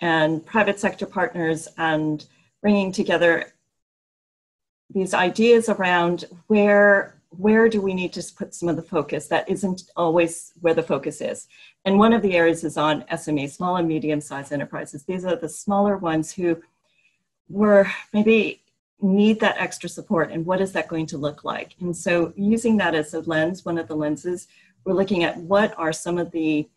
and private sector partners and bringing together these ideas around where where do we need to put some of the focus that isn't always where the focus is. And one of the areas is on S M Es, small and medium-sized enterprises. These are the smaller ones who were maybe need that extra support, and what is that going to look like? And so using that as a lens, one of the lenses, we're looking at what are some of the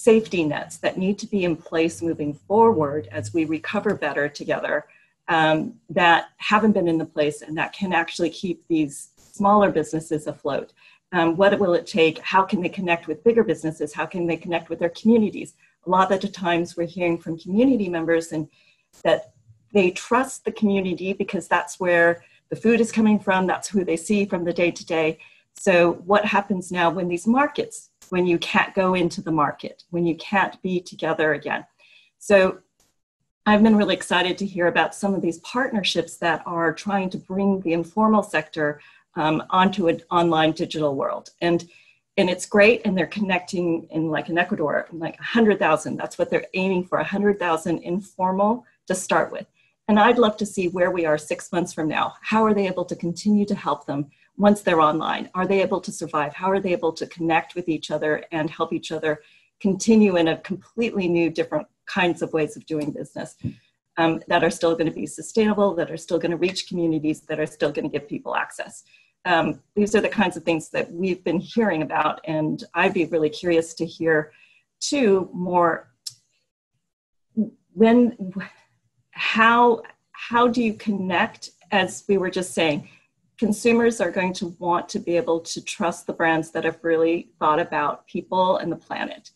safety nets that need to be in place moving forward as we recover better together, um, that haven't been in the place and that can actually keep these smaller businesses afloat. Um, what will it take? How can they connect with bigger businesses? How can they connect with their communities? A lot of the times we're hearing from community members and that they trust the community because that's where the food is coming from, that's who they see from the day to day. So what happens now when these markets, when you can't go into the market, when you can't be together again? So I've been really excited to hear about some of these partnerships that are trying to bring the informal sector um, onto an online digital world. And, and it's great, and they're connecting in like in Ecuador, like one hundred thousand, that's what they're aiming for, one hundred thousand informal to start with. And I'd love to see where we are six months from now. How are they able to continue to help them once they're online? Are they able to survive? How are they able to connect with each other and help each other continue in a completely new, different kinds of ways of doing business um, that are still going to be sustainable, that are still going to reach communities, that are still going to give people access? Um, these are the kinds of things that we've been hearing about, and I'd be really curious to hear, too, more when... How, how do you connect, as we were just saying, consumers are going to want to be able to trust the brands that have really thought about people and the planet.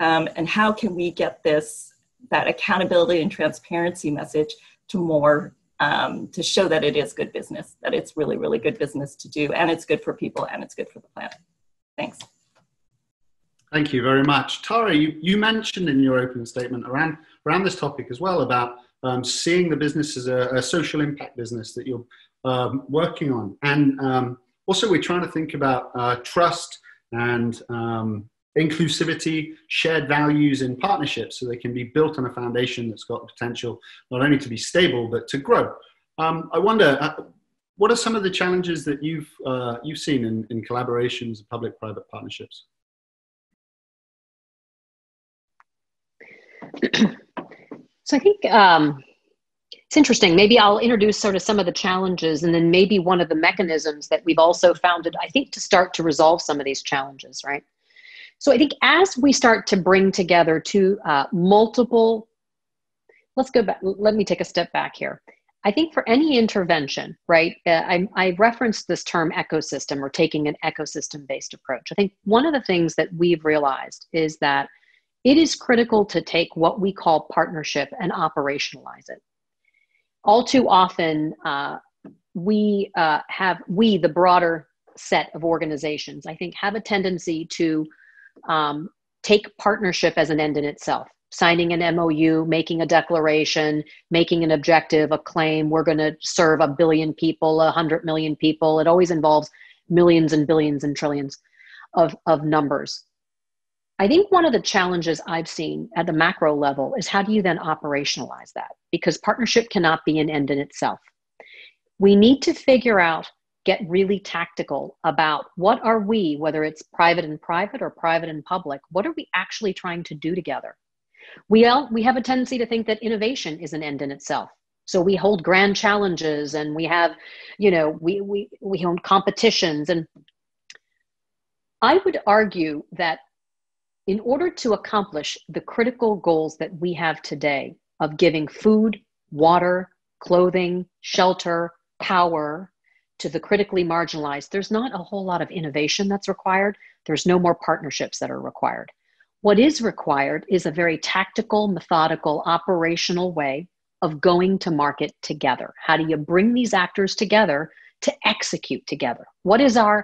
Um, and how can we get this, that accountability and transparency message to more, um, to show that it is good business, that it's really, really good business to do, and it's good for people and it's good for the planet. Thanks. Thank you very much. Tara, you, you mentioned in your opening statement around, around this topic as well about Um, seeing the business as a, a social impact business that you're um, working on. And um, also we're trying to think about uh, trust and um, inclusivity, shared values in partnerships so they can be built on a foundation that's got the potential not only to be stable, but to grow. Um, I wonder, uh, what are some of the challenges that you've, uh, you've seen in, in collaborations and public-private partnerships? So I think um, it's interesting. Maybe I'll introduce sort of some of the challenges and then maybe one of the mechanisms that we've also founded, I think, to start to resolve some of these challenges, right? So I think as we start to bring together two uh, multiple, let's go back, let me take a step back here. I think for any intervention, right, uh, I, I referenced this term ecosystem or taking an ecosystem-based approach. I think one of the things that we've realized is that it is critical to take what we call partnership and operationalize it. All too often, uh, we uh, have, we, the broader set of organizations, I think, have a tendency to um, take partnership as an end in itself, signing an M O U, making a declaration, making an objective, a claim, we're going to serve a billion people, a hundred million people. It always involves millions and billions and trillions of, of numbers. I think one of the challenges I've seen at the macro level is how do you then operationalize that? Because partnership cannot be an end in itself. We need to figure out, get really tactical about what are we, whether it's private and private or private and public, what are we actually trying to do together? We, all, we have a tendency to think that innovation is an end in itself. So we hold grand challenges and we have, you know, we, we, we own competitions. And I would argue that in order to accomplish the critical goals that we have today of giving food, water, clothing, shelter, power to the critically marginalized, there's not a whole lot of innovation that's required. There's no more partnerships that are required. What is required is a very tactical, methodical, operational way of going to market together. How do you bring these actors together to execute together? What is our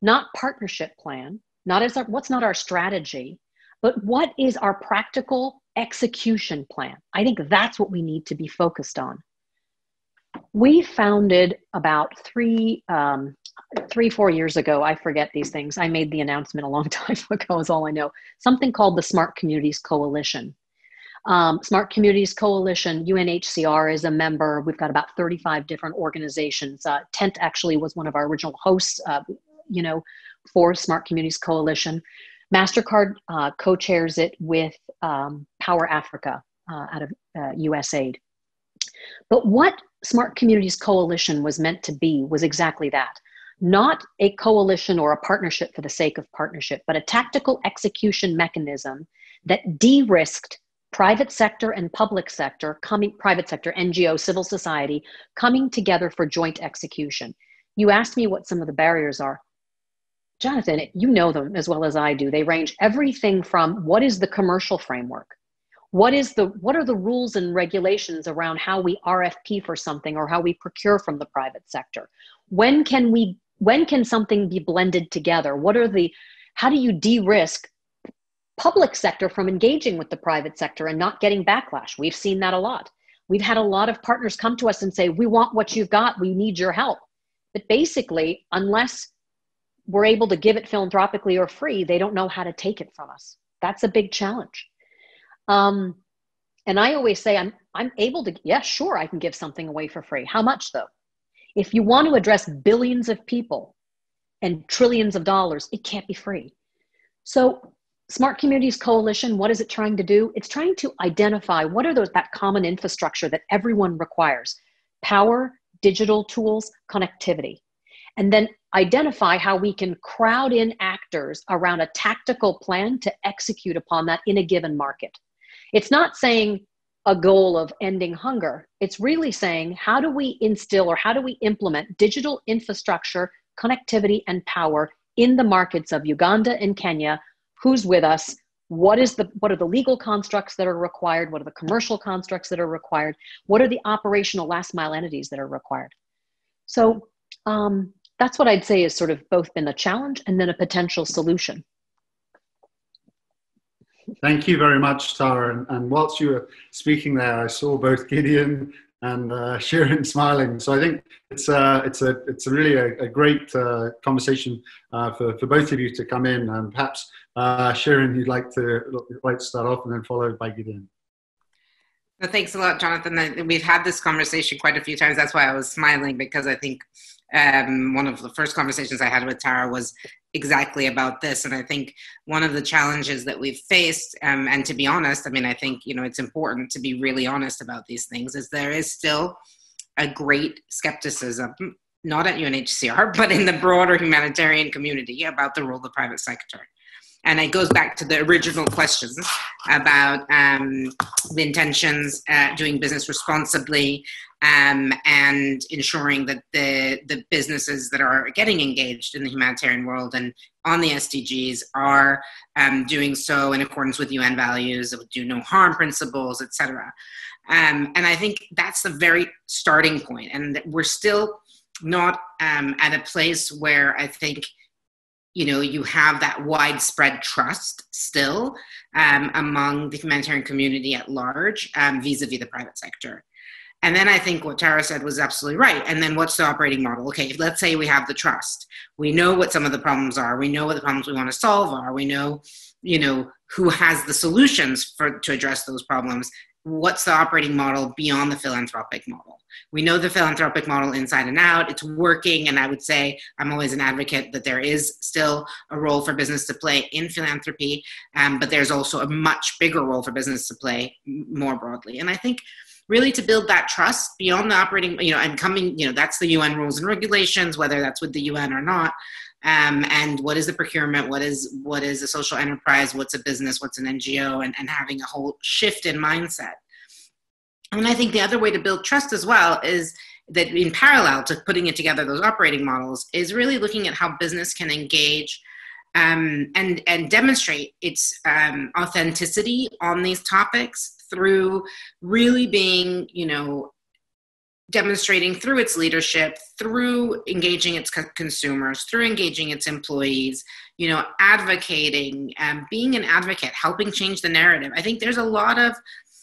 not partnership plan? Not as our, what's not our strategy, but what is our practical execution plan? I think that's what we need to be focused on. We founded about three, um, three, four years ago. I forget these things. I made the announcement a long time ago is all I know. Something called the Smart Communities Coalition. Um, Smart Communities Coalition, U N H C R is a member. We've got about thirty-five different organizations. Uh, Tent actually was one of our original hosts, uh, you know, for Smart Communities Coalition. MasterCard uh, co-chairs it with um, Power Africa uh, out of uh, U S A I D. But what Smart Communities Coalition was meant to be was exactly that. Not a coalition or a partnership for the sake of partnership, but a tactical execution mechanism that de-risked private sector and public sector, coming, private sector, N G O, civil society, coming together for joint execution. You asked me what some of the barriers are. Jonathan, you know them as well as I do. They range everything from what is the commercial framework? What is the, what are the rules and regulations around how we R F P for something or how we procure from the private sector? When can we, when can something be blended together? What are the, how do you de-risk public sector from engaging with the private sector and not getting backlash? We've seen that a lot. We've had a lot of partners come to us and say, we want what you've got, we need your help. But basically, unless we're able to give it philanthropically or free, they don't know how to take it from us. That's a big challenge. Um, and I always say, I'm, I'm able to, yeah, sure, I can give something away for free. How much though? If you want to address billions of people and trillions of dollars, it can't be free. So Smart Communities Coalition, what is it trying to do? It's trying to identify what are those, that common infrastructure that everyone requires: power, digital tools, connectivity, and then identify how we can crowd in actors around a tactical plan to execute upon that in a given market. It's not saying a goal of ending hunger. It's really saying, how do we instill or how do we implement digital infrastructure, connectivity, and power in the markets of Uganda and Kenya? Who's with us? What is the, what are the legal constructs that are required? What are the commercial constructs that are required? What are the operational last mile entities that are required? So um, that's what I'd say is sort of both been a challenge and then a potential solution. Thank you very much, Tara. And, and whilst you were speaking there, I saw both Gideon and uh, Shaireen smiling. So I think it's, uh, it's, a, it's a really a, a great uh, conversation uh, for, for both of you to come in. And perhaps, uh, Shaireen, you'd like to, like to start off and then followed by Gideon. Well, thanks a lot, Jonathan. We've had this conversation quite a few times. That's why I was smiling, because I think um, one of the first conversations I had with Tara was exactly about this. And I think one of the challenges that we've faced, um, and to be honest, I mean, I think, you know, it's important to be really honest about these things, is there is still a great skepticism, not at U N H C R, but in the broader humanitarian community about the role of the private sector. And it goes back to the original questions about um, the intentions, uh, doing business responsibly, um, and ensuring that the, the businesses that are getting engaged in the humanitarian world and on the S D Gs are um, doing so in accordance with U N values, do no harm principles, et cetera. Um, and I think that's the very starting point. And we're still not um, at a place where I think, you know, you have that widespread trust still um, among the humanitarian community at large, um, vis-a-vis the private sector. And then I think what Tara said was absolutely right. And then what's the operating model? Okay, let's say we have the trust. We know what some of the problems are. We know what the problems we want to solve are. We know, you know, who has the solutions for to address those problems. What's the operating model beyond the philanthropic model? We know the philanthropic model inside and out. It's working. And I would say I'm always an advocate that there is still a role for business to play in philanthropy, um, but there's also a much bigger role for business to play more broadly. And I think really to build that trust beyond the operating, you know, and coming, you know, that's the U N rules and regulations, whether that's with the U N or not. Um, and what is the procurement? What is what is a social enterprise? What's a business? What's an N G O? And, and having a whole shift in mindset. And I think the other way to build trust as well is that in parallel to putting it together, those operating models, is really looking at how business can engage um, and, and demonstrate its um, authenticity on these topics through really being, you know, demonstrating through its leadership, through engaging its consumers, through engaging its employees, you know, advocating, um, being an advocate, helping change the narrative. I think there's a lot of,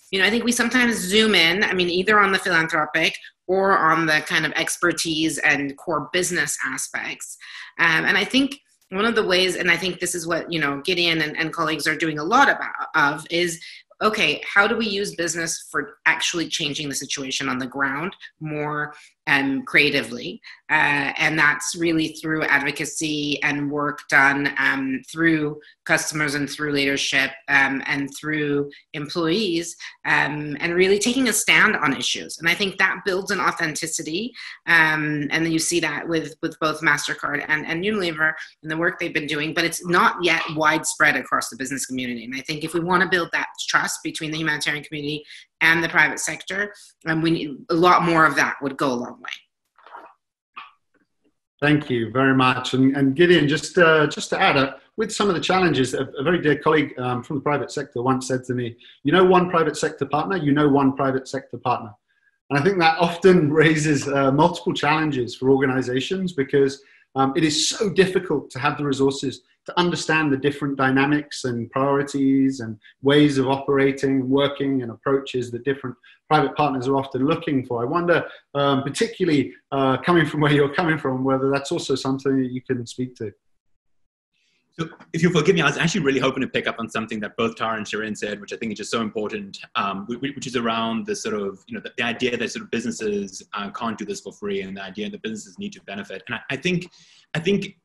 you know, I think we sometimes zoom in, I mean, either on the philanthropic or on the kind of expertise and core business aspects. Um, and I think one of the ways, and I think this is what, you know, Gideon and, and colleagues are doing a lot about, of, is okay, how do we use business for actually changing the situation on the ground more um, creatively? Uh, and that's really through advocacy and work done um, through customers and through leadership um, and through employees um, and really taking a stand on issues. And I think that builds an authenticity. Um, and then you see that with, with both MasterCard and, and Unilever and the work they've been doing, but it's not yet widespread across the business community. And I think if we want to build that trust between the humanitarian community and the private sector, and we need a lot more of that would go a long way. Thank you very much. And, and Gideon, just, uh, just to add, uh, with some of the challenges, a, a very dear colleague um, from the private sector once said to me, you know one private sector partner, you know one private sector partner. And I think that often raises uh, multiple challenges for organizations because um, it is so difficult to have the resources to understand the different dynamics and priorities and ways of operating, working and approaches that different private partners are often looking for. I wonder, um, particularly uh, coming from where you're coming from, whether that's also something that you can speak to. So if you forgive me, I was actually really hoping to pick up on something that both Tara and Shaireen said, which I think is just so important, um, which is around the sort of, you know, the, the idea that sort of businesses uh, can't do this for free and the idea that businesses need to benefit. And I, I think, I think,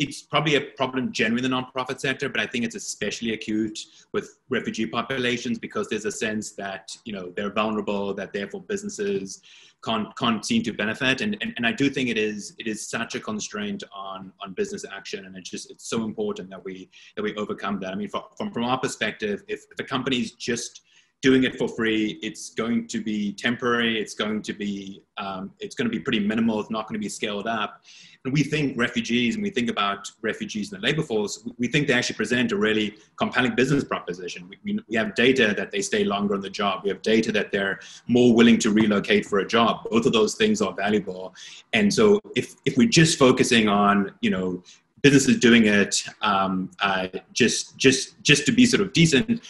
it's probably a problem generally in the nonprofit sector, but I think it's especially acute with refugee populations because there's a sense that, you know, they're vulnerable, that therefore businesses can't, can't seem to benefit. And, and, and I do think it is, it is such a constraint on, on business action. And it's just, it's so important that we, that we overcome that. I mean, from, from, from our perspective, if, if a company's just doing it for free, it's going to be temporary. It's going to be, um, it's going to be pretty minimal. It's not going to be scaled up. And we think refugees, and we think about refugees in the labor force, we think they actually present a really compelling business proposition. We, we, we have data that they stay longer on the job. We have data that they're more willing to relocate for a job. Both of those things are valuable. And so if, if we're just focusing on, you know, businesses doing it um, uh, just, just, just to be sort of decent,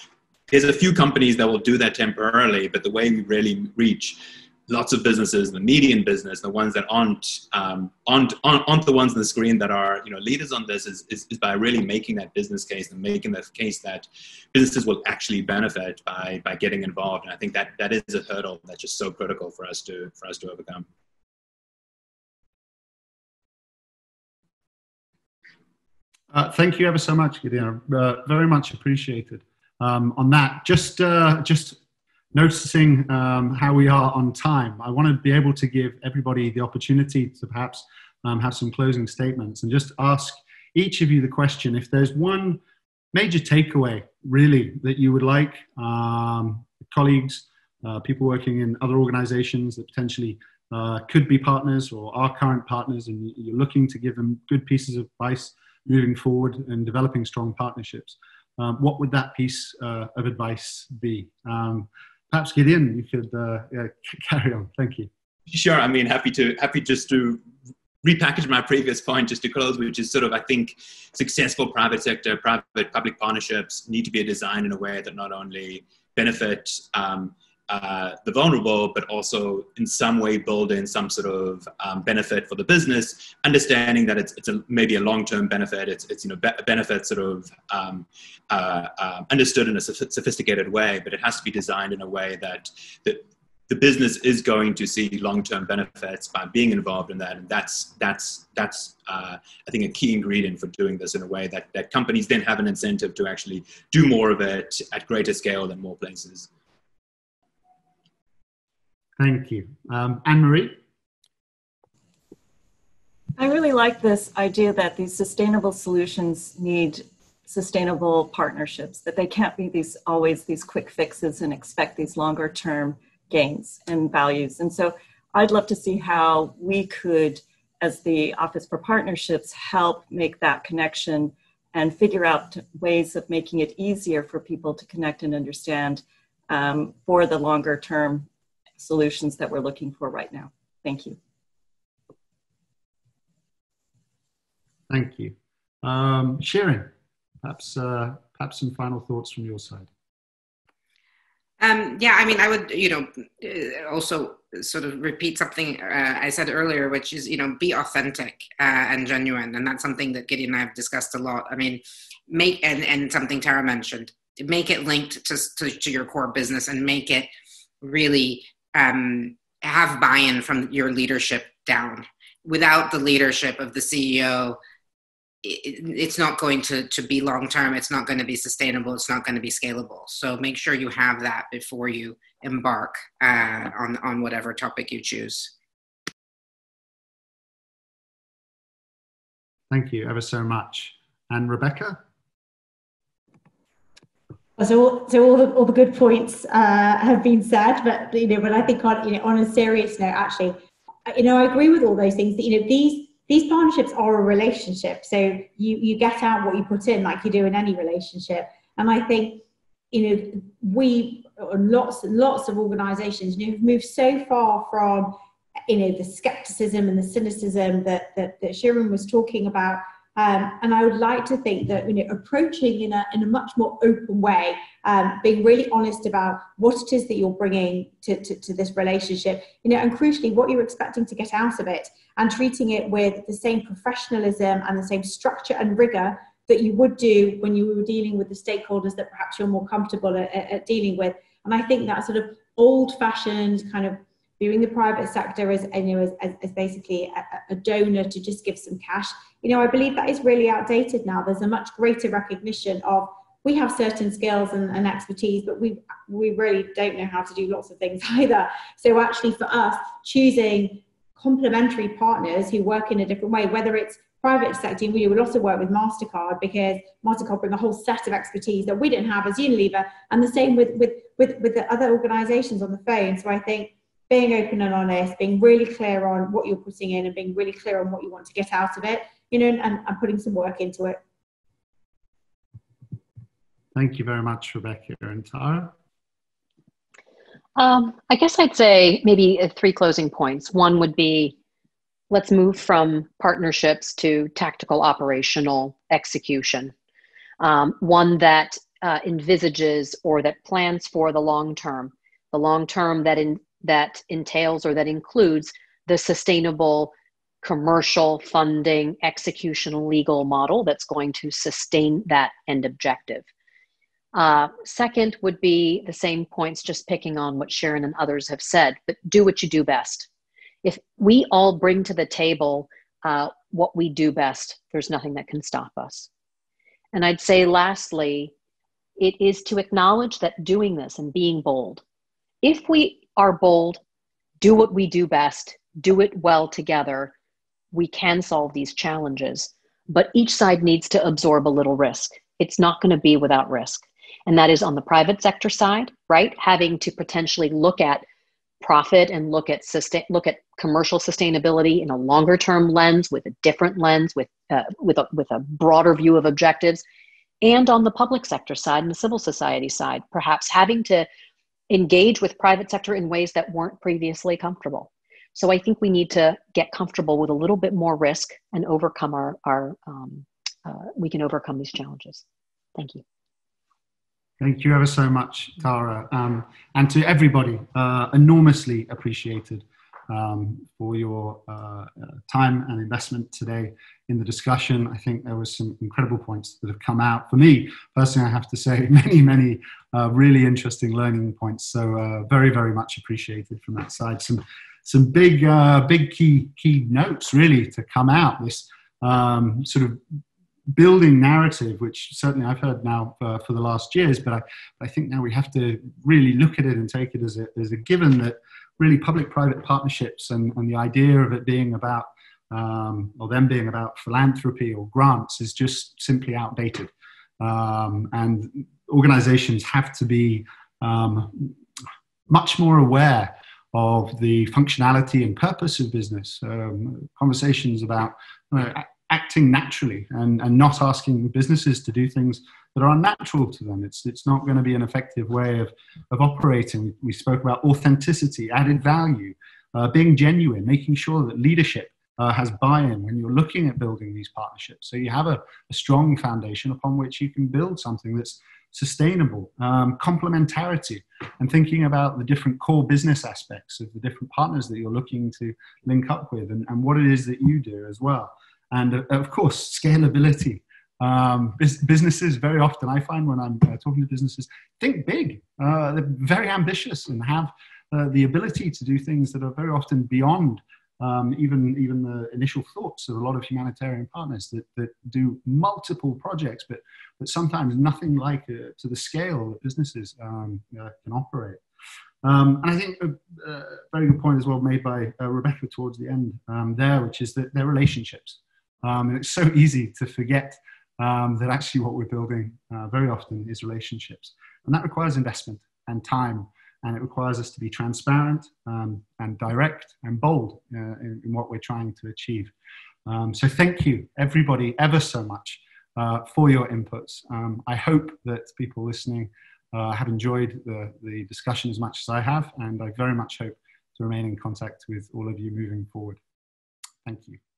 there's a few companies that will do that temporarily, but the way we really reach lots of businesses, the median business, the ones that aren't, um, aren't, aren't, aren't the ones on the screen that are, you know, leaders on this is, is, is by really making that business case and making the case that businesses will actually benefit by, by getting involved. And I think that, that is a hurdle that's just so critical for us to, for us to overcome. Uh, thank you ever so much, Gideon. Uh, very much appreciated. Um, on that, just, uh, just, noticing um, how we are on time, I want to be able to give everybody the opportunity to perhaps um, have some closing statements and just ask each of you the question, if there's one major takeaway really that you would like um, colleagues, uh, people working in other organizations that potentially uh, could be partners or are current partners and you're looking to give them good pieces of advice moving forward and developing strong partnerships, um, what would that piece uh, of advice be? Um, Perhaps Gideon, you could uh, uh, carry on. Thank you. Sure. I mean, happy to happy just to repackage my previous point just to close, which is sort of I think successful private sector, private public partnerships need to be designed in a way that not only benefit um, uh, the vulnerable, but also in some way build in some sort of um, benefit for the business. Understanding that it's it's a, maybe a long term benefit. It's it's you know be benefit sort of. Um, Uh, uh, understood in a sophisticated way, but it has to be designed in a way that, that the business is going to see long-term benefits by being involved in that. And that's, that's, that's uh, I think, a key ingredient for doing this in a way that, that companies then have an incentive to actually do more of it at greater scale than more places. Thank you. Um, Anne-Marie? I really like this idea that these sustainable solutions need sustainable partnerships, that they can't be these always these quick fixes and expect these longer term gains and values. And so I'd love to see how we could, as the Office for Partnerships, help make that connection and figure out ways of making it easier for people to connect and understand um, for the longer term solutions that we're looking for right now. Thank you. Thank you. Um, Shaireen. Perhaps, uh, perhaps some final thoughts from your side. Um, yeah, I mean, I would, you know, also sort of repeat something uh, I said earlier, which is, you know, be authentic uh, and genuine. And that's something that Gideon and I have discussed a lot. I mean, make, and, and something Tara mentioned, make it linked to, to, to your core business and make it really um, have buy-in from your leadership down. Without the leadership of the C E O, it, it's not going to, to be long-term. It's not going to be sustainable. It's not going to be scalable. So make sure you have that before you embark uh, on, on whatever topic you choose. Thank you ever so much. And Rebecca? So, so all the all the good points uh, have been said, but you know, but I think on you know on a serious note, actually, you know, I agree with all those things. That, you know, these these partnerships are a relationship, so you you get out what you put in, like you do in any relationship. And I think you know we lots and lots of organisations you know, have moved so far from you know the scepticism and the cynicism that that, that Shaireen was talking about. Um, and I would like to think that you know, approaching in a, in a much more open way, um, being really honest about what it is that you're bringing to, to, to this relationship, you know, and crucially what you're expecting to get out of it, and treating it with the same professionalism and the same structure and rigour that you would do when you were dealing with the stakeholders that perhaps you're more comfortable at, at dealing with. And I think that sort of old-fashioned kind of viewing the private sector as, you know, as, as, as basically a, a donor to just give some cash, you know, I believe that is really outdated now. There's a much greater recognition of we have certain skills and, and expertise, but we we really don't know how to do lots of things either. So actually for us, choosing complementary partners who work in a different way, whether it's private sector, we would also work with MasterCard because MasterCard bring a whole set of expertise that we didn't have as Unilever, and the same with, with, with, with the other organisations on the phone. So I think being open and honest, being really clear on what you're putting in and being really clear on what you want to get out of it, you know, and, and putting some work into it. Thank you very much, Rebecca and Tara. Um, I guess I'd say maybe three closing points. One would be, let's move from partnerships to tactical operational execution. Um, one that uh, envisages or that plans for the long term, the long term that in that entails or that includes the sustainable commercial funding, execution, legal model that's going to sustain that end objective. Uh, second would be the same points, just picking on what Shaireen and others have said, but do what you do best. If we all bring to the table uh, what we do best, there's nothing that can stop us. And I'd say lastly, it is to acknowledge that doing this and being bold, if we are bold, do what we do best, do it well together, we can solve these challenges. But each side needs to absorb a little risk. It's not going to be without risk. And that is on the private sector side, right? Having to potentially look at profit and look at sustain, look at commercial sustainability in a longer term lens, with a different lens, with, uh, with, a, with a broader view of objectives. And on the public sector side and the civil society side, perhaps having to engage with private sector in ways that weren't previously comfortable. So I think we need to get comfortable with a little bit more risk and overcome our, our um, uh, we can overcome these challenges. Thank you. Thank you ever so much, Tara. Um, and to everybody, uh, enormously appreciated um, for your uh, time and investment today in the discussion. I think there was some incredible points that have come out. For me, personally, I have to say many, many uh, really interesting learning points. So uh, very, very much appreciated from that side. Some, some big, uh, big key, key notes really to come out. This um, sort of building narrative, which certainly I've heard now uh, for the last years, but I, I think now we have to really look at it and take it as a, as a given that really public-private partnerships and, and the idea of it being about Um, or them being about philanthropy or grants is just simply outdated. Um, and organizations have to be um, much more aware of the functionality and purpose of business. Um, conversations about you know, acting naturally and, and not asking businesses to do things that are unnatural to them. It's, it's not going to be an effective way of, of operating. We spoke about authenticity, added value, uh, being genuine, making sure that leadership Uh, has buy-in when you're looking at building these partnerships. So you have a, a strong foundation upon which you can build something that's sustainable. Um, complementarity and thinking about the different core business aspects of the different partners that you're looking to link up with and, and what it is that you do as well. And uh, of course, scalability Um, businesses, very often I find when I'm uh, talking to businesses, think big. Uh, they're very ambitious and have uh, the ability to do things that are very often beyond um, even, even the initial thoughts of a lot of humanitarian partners that, that do multiple projects, but, but sometimes nothing like uh, to the scale that businesses um, uh, can operate. Um, and I think a, a very good point as well made by uh, Rebecca towards the end um, there, which is that they're relationships. Um, and it's so easy to forget um, that actually what we're building uh, very often is relationships. And that requires investment and time. And it requires us to be transparent um, and direct and bold uh, in, in what we're trying to achieve. Um, so thank you, everybody, ever so much uh, for your inputs. Um, I hope that people listening Uh, have enjoyed the, the discussion as much as I have, and I very much hope to remain in contact with all of you moving forward. Thank you.